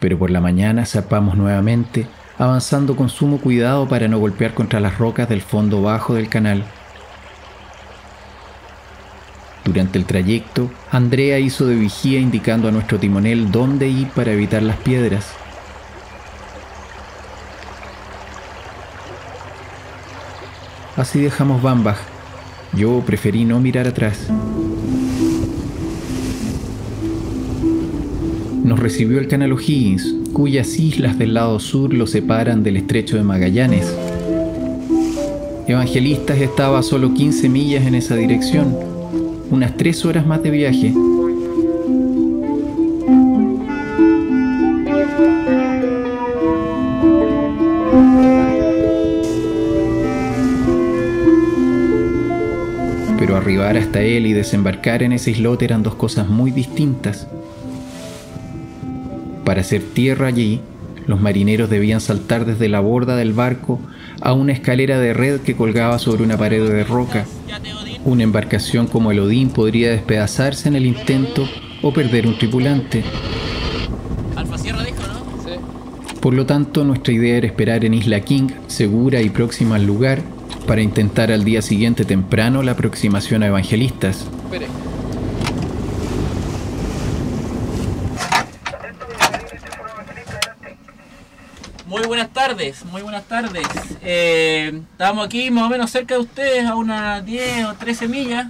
Pero por la mañana zarpamos nuevamente, avanzando con sumo cuidado para no golpear contra las rocas del fondo bajo del canal. Durante el trayecto, Andrea hizo de vigía indicando a nuestro timonel dónde ir para evitar las piedras. Así dejamos Bambach. Yo preferí no mirar atrás. Nos recibió el canal O'Higgins, cuyas islas del lado sur lo separan del Estrecho de Magallanes. Evangelistas estaba a solo quince millas en esa dirección, unas tres horas más de viaje. Arribar hasta él y desembarcar en ese islote eran dos cosas muy distintas. Para hacer tierra allí, Los marineros debían saltar desde la borda del barco a una escalera de red que colgaba sobre una pared de roca. Una embarcación como el Odín podría despedazarse en el intento o perder un tripulante. Por lo tanto, nuestra idea era esperar en Isla King, segura y próxima al lugar, para intentar al día siguiente temprano la aproximación a Evangelistas. Muy buenas tardes, muy buenas tardes. Eh, estamos aquí más o menos cerca de ustedes, a unas diez o trece millas,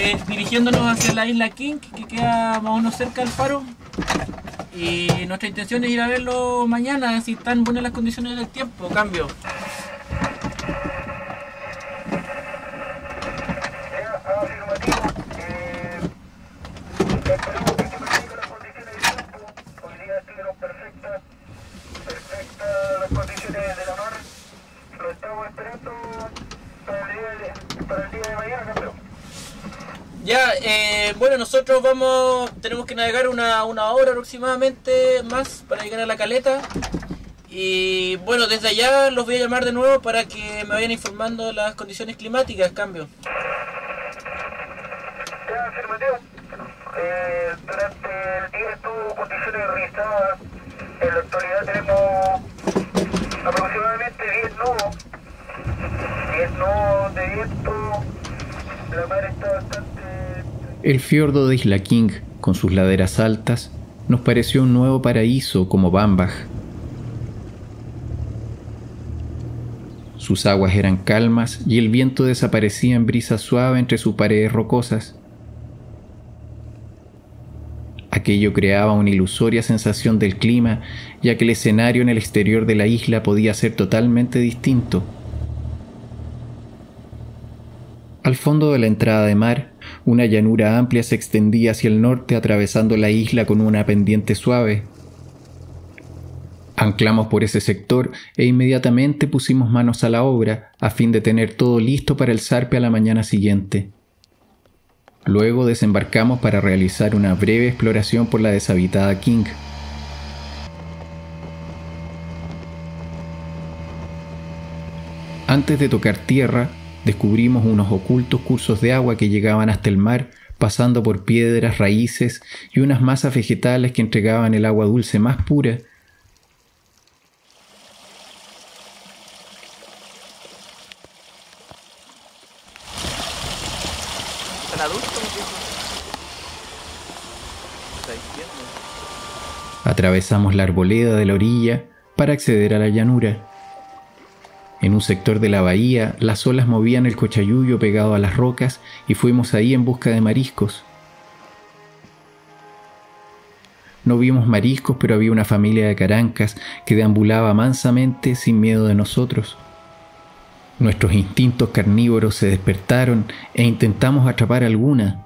eh, dirigiéndonos hacia la Isla King, que queda más o menos cerca del faro. Y nuestra intención es ir a verlo mañana, si están buenas las condiciones del tiempo. Cambio. Ya, eh, bueno, nosotros vamos, tenemos que navegar una, una hora aproximadamente más para llegar a la caleta. Y bueno, desde allá los voy a llamar de nuevo para que me vayan informando de las condiciones climáticas. Cambio. Ya, afirmativo. Eh, durante el día estuvo condiciones registradas. En la actualidad tenemos aproximadamente diez nudos de viento. La mar está bastante... El fiordo de Isla King, con sus laderas altas, nos pareció un nuevo paraíso como Bambach. Sus aguas eran calmas y el viento desaparecía en brisa suave entre sus paredes rocosas. Aquello creaba una ilusoria sensación del clima, ya que el escenario en el exterior de la isla podía ser totalmente distinto. Al fondo de la entrada de mar, una llanura amplia se extendía hacia el norte, atravesando la isla con una pendiente suave. Anclamos por ese sector e inmediatamente pusimos manos a la obra, a fin de tener todo listo para el zarpe a la mañana siguiente. Luego desembarcamos para realizar una breve exploración por la deshabitada King. Antes de tocar tierra, descubrimos unos ocultos cursos de agua que llegaban hasta el mar, pasando por piedras, raíces y unas masas vegetales que entregaban el agua dulce más pura. Atravesamos la arboleda de la orilla para acceder a la llanura. En un sector de la bahía, las olas movían el cochayuyo pegado a las rocas y fuimos ahí en busca de mariscos. No vimos mariscos, pero había una familia de carancas que deambulaba mansamente sin miedo de nosotros. Nuestros instintos carnívoros se despertaron e intentamos atrapar alguna.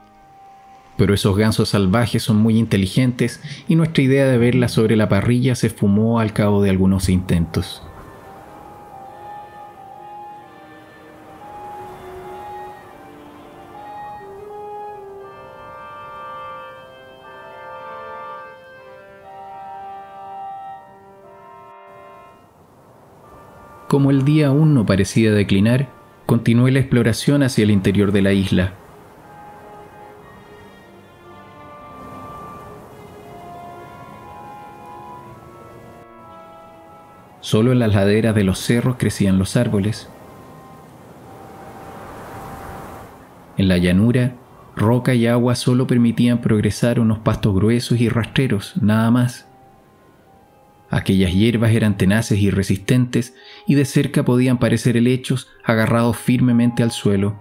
Pero esos gansos salvajes son muy inteligentes y nuestra idea de verla sobre la parrilla se esfumó al cabo de algunos intentos. Como el día aún no parecía declinar, continué la exploración hacia el interior de la isla. Solo en las laderas de los cerros crecían los árboles. En la llanura, roca y agua solo permitían progresar unos pastos gruesos y rastreros, nada más. Aquellas hierbas eran tenaces y resistentes, y de cerca podían parecer helechos agarrados firmemente al suelo.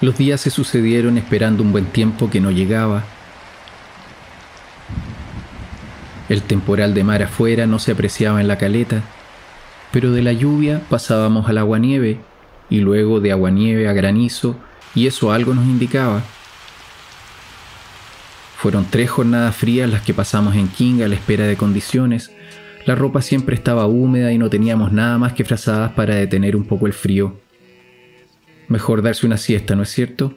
Los días se sucedieron esperando un buen tiempo que no llegaba. El temporal de mar afuera no se apreciaba en la caleta, pero de la lluvia pasábamos al aguanieve, y luego de aguanieve a granizo, y eso algo nos indicaba. Fueron tres jornadas frías las que pasamos en King a la espera de condiciones. La ropa siempre estaba húmeda y no teníamos nada más que frazadas para detener un poco el frío. Mejor darse una siesta, ¿no es cierto?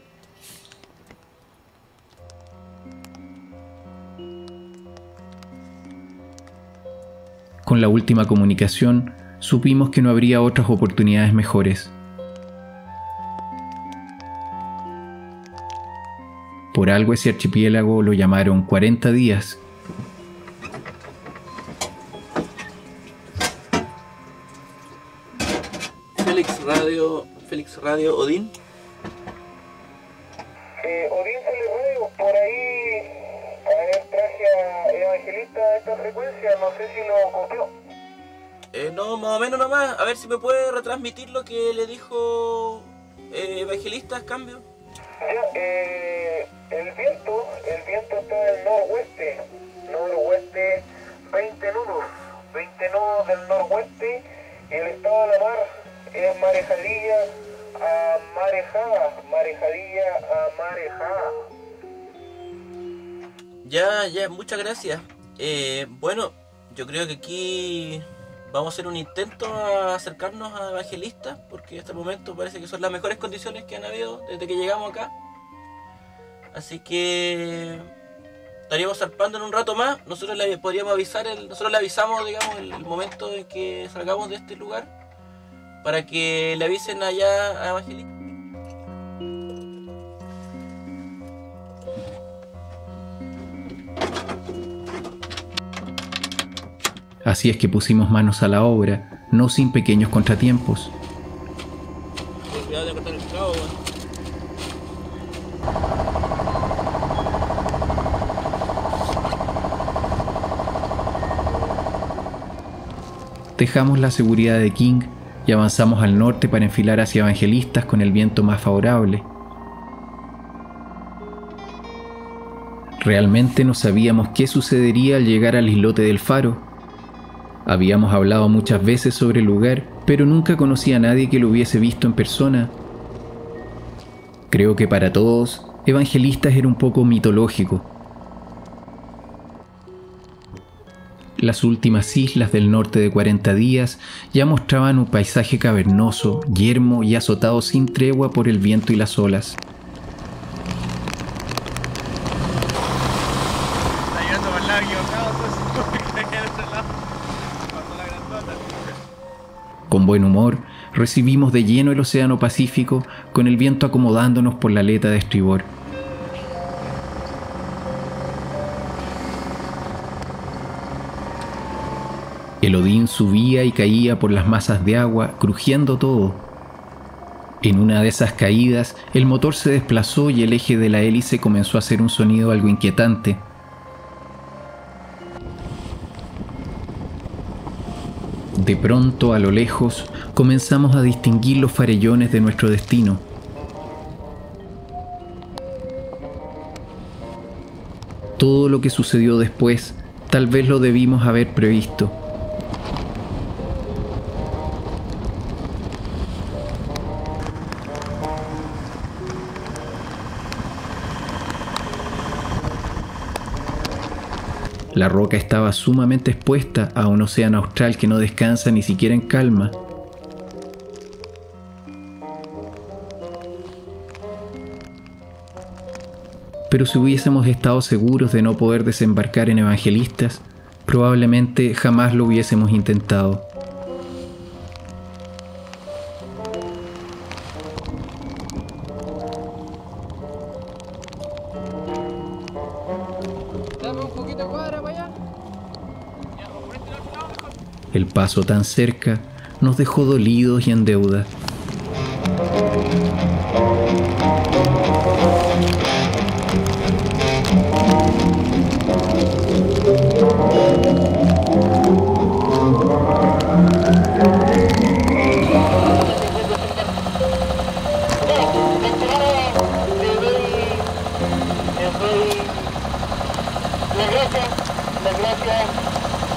Con la última comunicación, supimos que no habría otras oportunidades mejores. Por algo ese archipiélago lo llamaron cuarenta días. Félix Radio, Félix Radio, Odín. Eh, Odín se le ruego, por ahí, a ver, traje a Evangelista a esta frecuencia, no sé si lo copió. Eh, no, más o menos nomás, a ver si me puede retransmitir lo que le dijo eh, Evangelista, cambio. Ya, eh... El viento, el viento está del noroeste, noroeste veinte nudos, veinte nudos del noroeste, el estado de la mar es marejadilla a marejada, marejadilla a marejada. Ya, ya, muchas gracias. Eh, bueno, yo creo que aquí vamos a hacer un intento a acercarnos a Evangelistas, porque hasta el momento parece que son las mejores condiciones que han habido desde que llegamos acá. Así que estaríamos zarpando en un rato más. Nosotros le podríamos avisar, el, nosotros le avisamos, digamos, el, el momento en que salgamos de este lugar para que le avisen allá a Evangelista. Así es que pusimos manos a la obra, no sin pequeños contratiempos. Cuidado de cortar el cabo, ¿eh? Dejamos la seguridad de King y avanzamos al norte para enfilar hacia Evangelistas con el viento más favorable. Realmente no sabíamos qué sucedería al llegar al islote del Faro. Habíamos hablado muchas veces sobre el lugar, pero nunca conocí a nadie que lo hubiese visto en persona. Creo que para todos, Evangelistas era un poco mitológico. Las últimas islas del norte de cuarenta días ya mostraban un paisaje cavernoso, yermo y azotado sin tregua por el viento y las olas. Con buen humor, recibimos de lleno el océano Pacífico, con el viento acomodándonos por la aleta de estribor. El Odín subía y caía por las masas de agua, crujiendo todo. En una de esas caídas, el motor se desplazó y el eje de la hélice comenzó a hacer un sonido algo inquietante. De pronto, a lo lejos, comenzamos a distinguir los farellones de nuestro destino. Todo lo que sucedió después, tal vez lo debimos haber previsto. La roca estaba sumamente expuesta a un océano austral que no descansa ni siquiera en calma. Pero si hubiésemos estado seguros de no poder desembarcar en Evangelistas, probablemente jamás lo hubiésemos intentado. El paso tan cerca nos dejó dolidos y en deuda.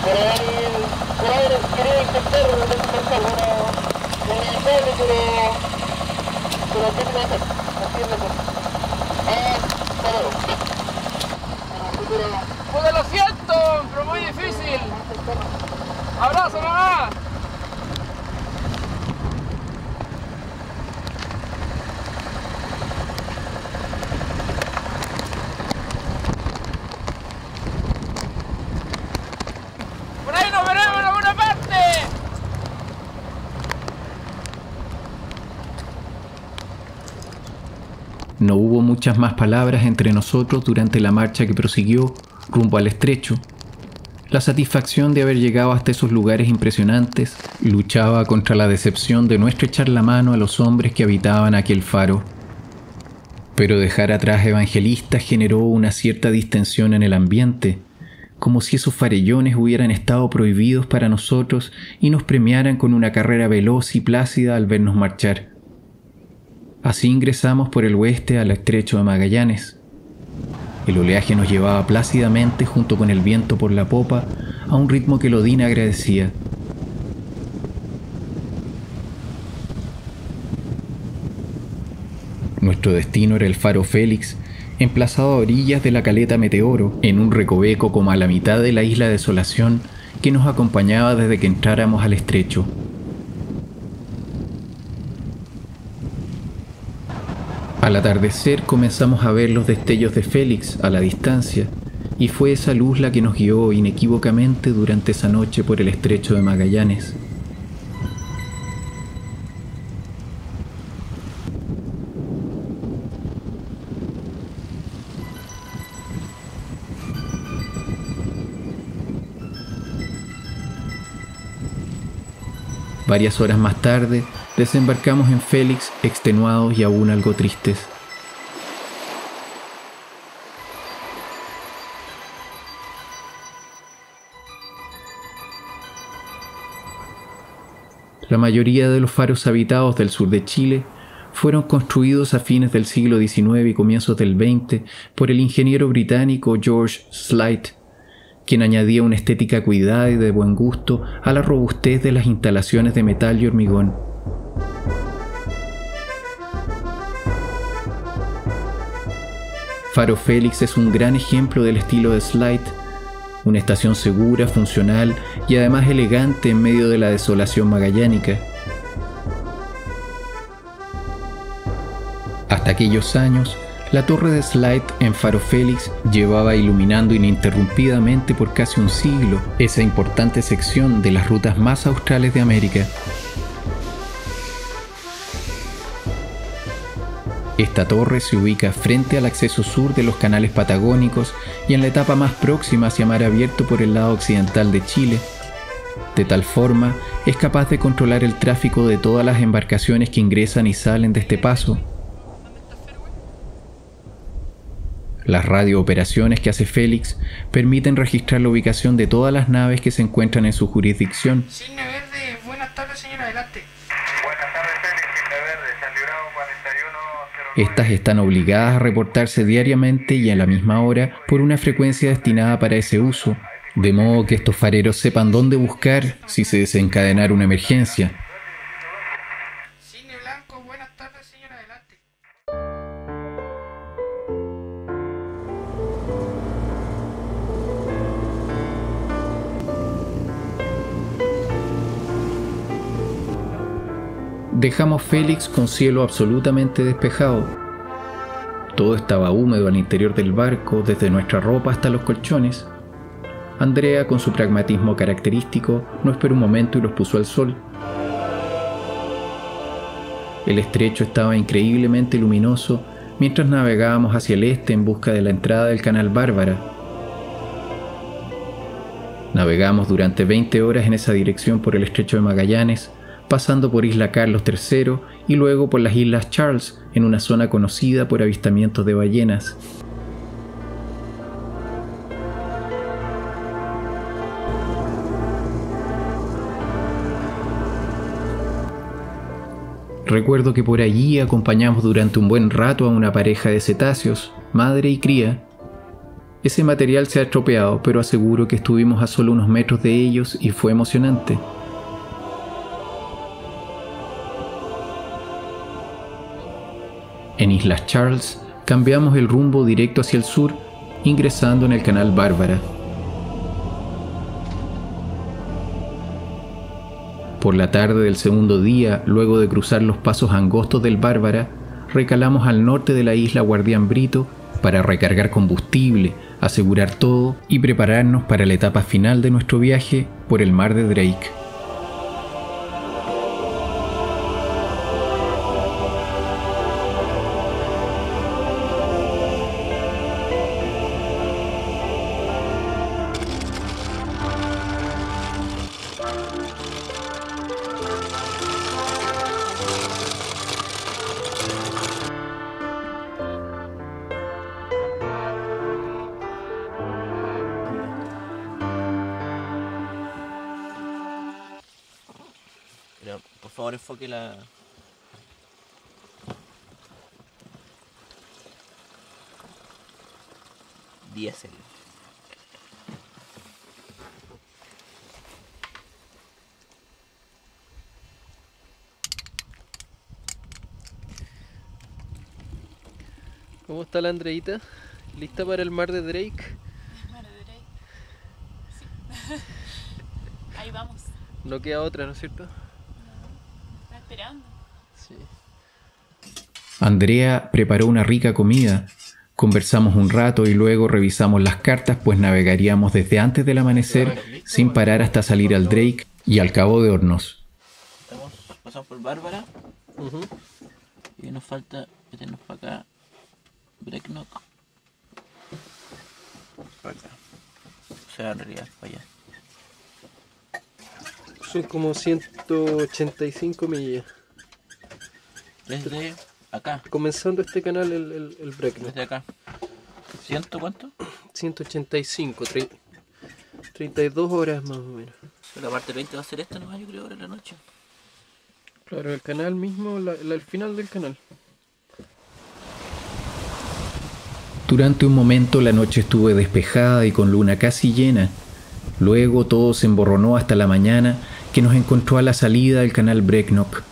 Gracias. Quería intentar, intentar, intentar, bueno, intentar, pero durante diez meses, diez meses. Eh, pero sí. En el futuro. Pues lo siento, pero muy difícil. Abrazo, mamá. No hubo muchas más palabras entre nosotros durante la marcha que prosiguió rumbo al estrecho. La satisfacción de haber llegado hasta esos lugares impresionantes luchaba contra la decepción de no estrechar la mano a los hombres que habitaban aquel faro. Pero dejar atrás Evangelistas generó una cierta distensión en el ambiente, como si esos farellones hubieran estado prohibidos para nosotros y nos premiaran con una carrera veloz y plácida al vernos marchar. Así ingresamos por el oeste al Estrecho de Magallanes. El oleaje nos llevaba plácidamente junto con el viento por la popa a un ritmo que Odín agradecía. Nuestro destino era el Faro Félix, emplazado a orillas de la caleta Meteoro, en un recoveco como a la mitad de la isla Desolación que nos acompañaba desde que entráramos al estrecho. Al atardecer comenzamos a ver los destellos de Félix a la distancia, y fue esa luz la que nos guió inequívocamente durante esa noche por el Estrecho de Magallanes. Varias horas más tarde, desembarcamos en Félix, extenuados y aún algo tristes. La mayoría de los faros habitados del sur de Chile fueron construidos a fines del siglo diecinueve y comienzos del veinte por el ingeniero británico George Slite, quien añadía una estética cuidada y de buen gusto a la robustez de las instalaciones de metal y hormigón. Faro Félix es un gran ejemplo del estilo de Slide, una estación segura, funcional y además elegante en medio de la desolación magallánica. Hasta aquellos años, la torre de Slide en Faro Félix llevaba iluminando ininterrumpidamente por casi un siglo esa importante sección de las rutas más australes de América. Esta torre se ubica frente al acceso sur de los canales patagónicos y en la etapa más próxima hacia mar abierto por el lado occidental de Chile. De tal forma, es capaz de controlar el tráfico de todas las embarcaciones que ingresan y salen de este paso. Las radiooperaciones que hace Félix permiten registrar la ubicación de todas las naves que se encuentran en su jurisdicción. Signo verde, buenas tardes, señor, adelante. Estas están obligadas a reportarse diariamente y a la misma hora por una frecuencia destinada para ese uso, de modo que estos fareros sepan dónde buscar si se desencadenara una emergencia. Dejamos Félix con cielo absolutamente despejado. Todo estaba húmedo al interior del barco, desde nuestra ropa hasta los colchones. Andrea, con su pragmatismo característico, no esperó un momento y los puso al sol. El estrecho estaba increíblemente luminoso mientras navegábamos hacia el este en busca de la entrada del canal Bárbara. Navegamos durante veinte horas en esa dirección por el estrecho de Magallanes, pasando por Isla Carlos tercero y luego por las Islas Charles, en una zona conocida por avistamientos de ballenas. Recuerdo que por allí acompañamos durante un buen rato a una pareja de cetáceos, madre y cría. Ese material se ha estropeado, pero aseguro que estuvimos a solo unos metros de ellos y fue emocionante. En Islas Charles cambiamos el rumbo directo hacia el sur, ingresando en el canal Bárbara. Por la tarde del segundo día, luego de cruzar los pasos angostos del Bárbara, recalamos al norte de la isla Guardián Brito para recargar combustible, asegurar todo y prepararnos para la etapa final de nuestro viaje por el mar de Drake. Que la... diésel. ¿Cómo está la Andreita? ¿Lista para el mar de Drake? El mar de Drake. Sí. Ahí vamos. No queda otra, ¿no es cierto? Sí. Andrea preparó una rica comida. Conversamos un rato y luego revisamos las cartas, pues navegaríamos desde antes del amanecer sin parar hasta salir al Drake y al Cabo de Hornos. Estamos, pasamos por Bárbara. Uh-huh. Y nos falta meternos para acá. Breaknock. Para acá. O sea, en realidad, para allá. Son como ciento ochenta y cinco millas. Desde acá. Comenzando este canal el, el, el breakneck. Desde acá. ¿Cien cuánto? ciento ochenta y cinco, treinta y dos horas más o menos. Pero la parte veinte va a ser esta nomás, yo creo, ahora en la noche. Claro, el canal mismo, la, la, el final del canal. Durante un momento la noche estuvo despejada y con luna casi llena. Luego todo se emborronó hasta la mañana, que nos encontró a la salida del canal Breaknock.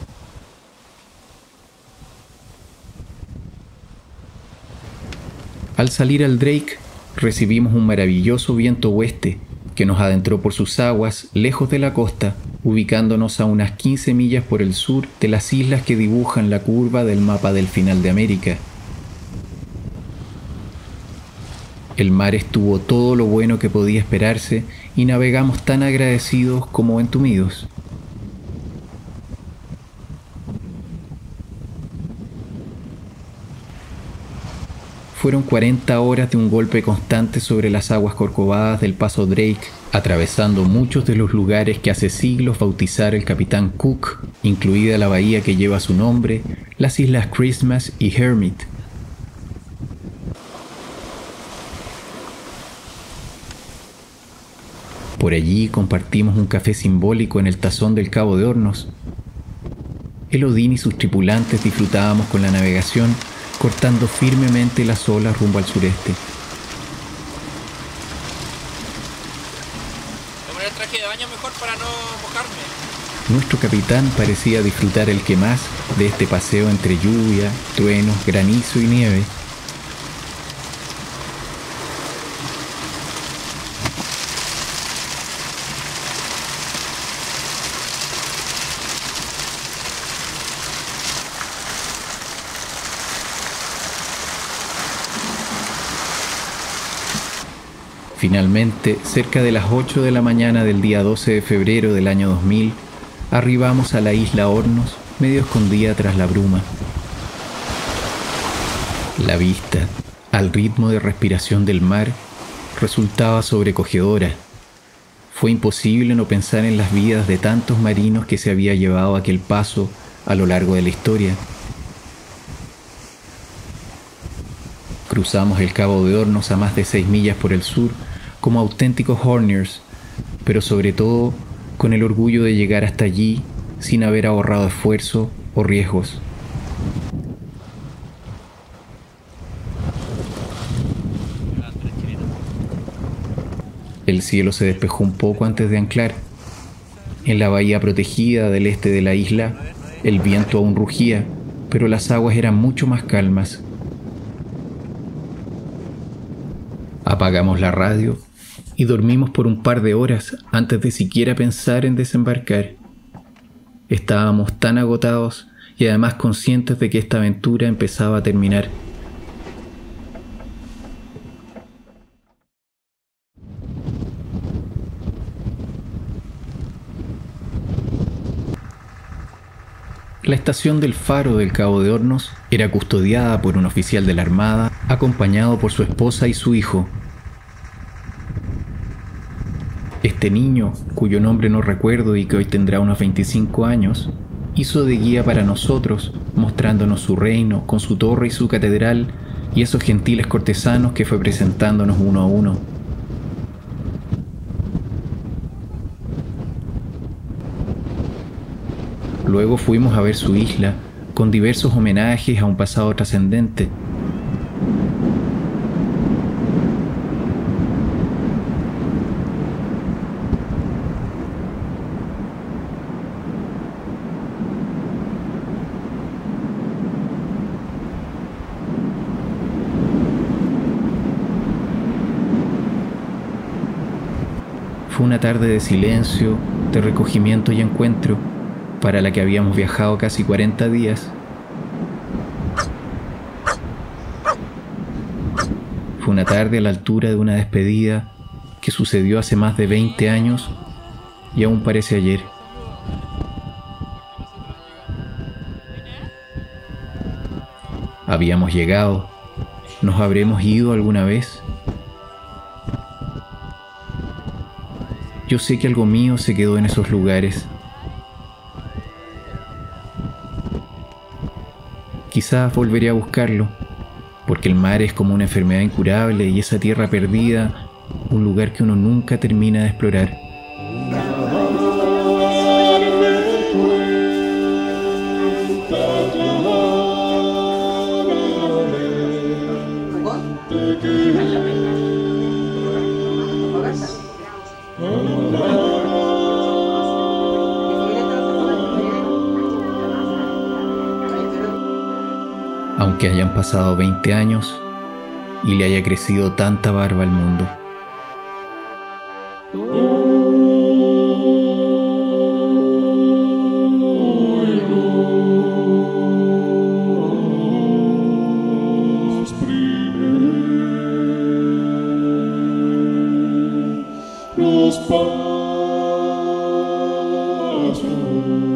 Al salir al Drake, recibimos un maravilloso viento oeste, que nos adentró por sus aguas, lejos de la costa, ubicándonos a unas quince millas por el sur de las islas que dibujan la curva del mapa del final de América. El mar estuvo todo lo bueno que podía esperarse y navegamos tan agradecidos como entumidos. Fueron cuarenta horas de un golpe constante sobre las aguas corcovadas del paso Drake, atravesando muchos de los lugares que hace siglos bautizara el capitán Cook, incluida la bahía que lleva su nombre, las islas Christmas y Hermit. Por allí compartimos un café simbólico en el tazón del Cabo de Hornos. El Odín y sus tripulantes disfrutábamos con la navegación, cortando firmemente las olas rumbo al sureste. Voy a poner el traje de baño mejor para no mojarme. Nuestro capitán parecía disfrutar el que más de este paseo entre lluvia, truenos, granizo y nieve. Finalmente, cerca de las ocho de la mañana del día doce de febrero del año dos mil, arribamos a la isla Hornos, medio escondida tras la bruma. La vista, al ritmo de respiración del mar, resultaba sobrecogedora. Fue imposible no pensar en las vidas de tantos marinos que se había llevado aquel paso a lo largo de la historia. Cruzamos el Cabo de Hornos a más de seis millas por el sur como auténticos Horniers, pero sobre todo con el orgullo de llegar hasta allí sin haber ahorrado esfuerzo o riesgos. El cielo se despejó un poco antes de anclar. En la bahía protegida del este de la isla, el viento aún rugía, pero las aguas eran mucho más calmas. Apagamos la radio y dormimos por un par de horas antes de siquiera pensar en desembarcar. Estábamos tan agotados y además conscientes de que esta aventura empezaba a terminar. La estación del Faro del Cabo de Hornos era custodiada por un oficial de la Armada, acompañado por su esposa y su hijo. Este niño, cuyo nombre no recuerdo y que hoy tendrá unos veinticinco años, hizo de guía para nosotros, mostrándonos su reino con su torre y su catedral y esos gentiles cortesanos que fue presentándonos uno a uno. Luego fuimos a ver su isla, con diversos homenajes a un pasado trascendente. Fue una tarde de silencio, de recogimiento y encuentro, para la que habíamos viajado casi cuarenta días. Fue una tarde a la altura de una despedida que sucedió hace más de veinte años y aún parece ayer. Habíamos llegado, ¿nos habremos ido alguna vez? Yo sé que algo mío se quedó en esos lugares. Quizás volveré a buscarlo, porque el mar es como una enfermedad incurable y esa tierra perdida, un lugar que uno nunca termina de explorar. Que hayan pasado veinte años y le haya crecido tanta barba al mundo. Los primeros pasos.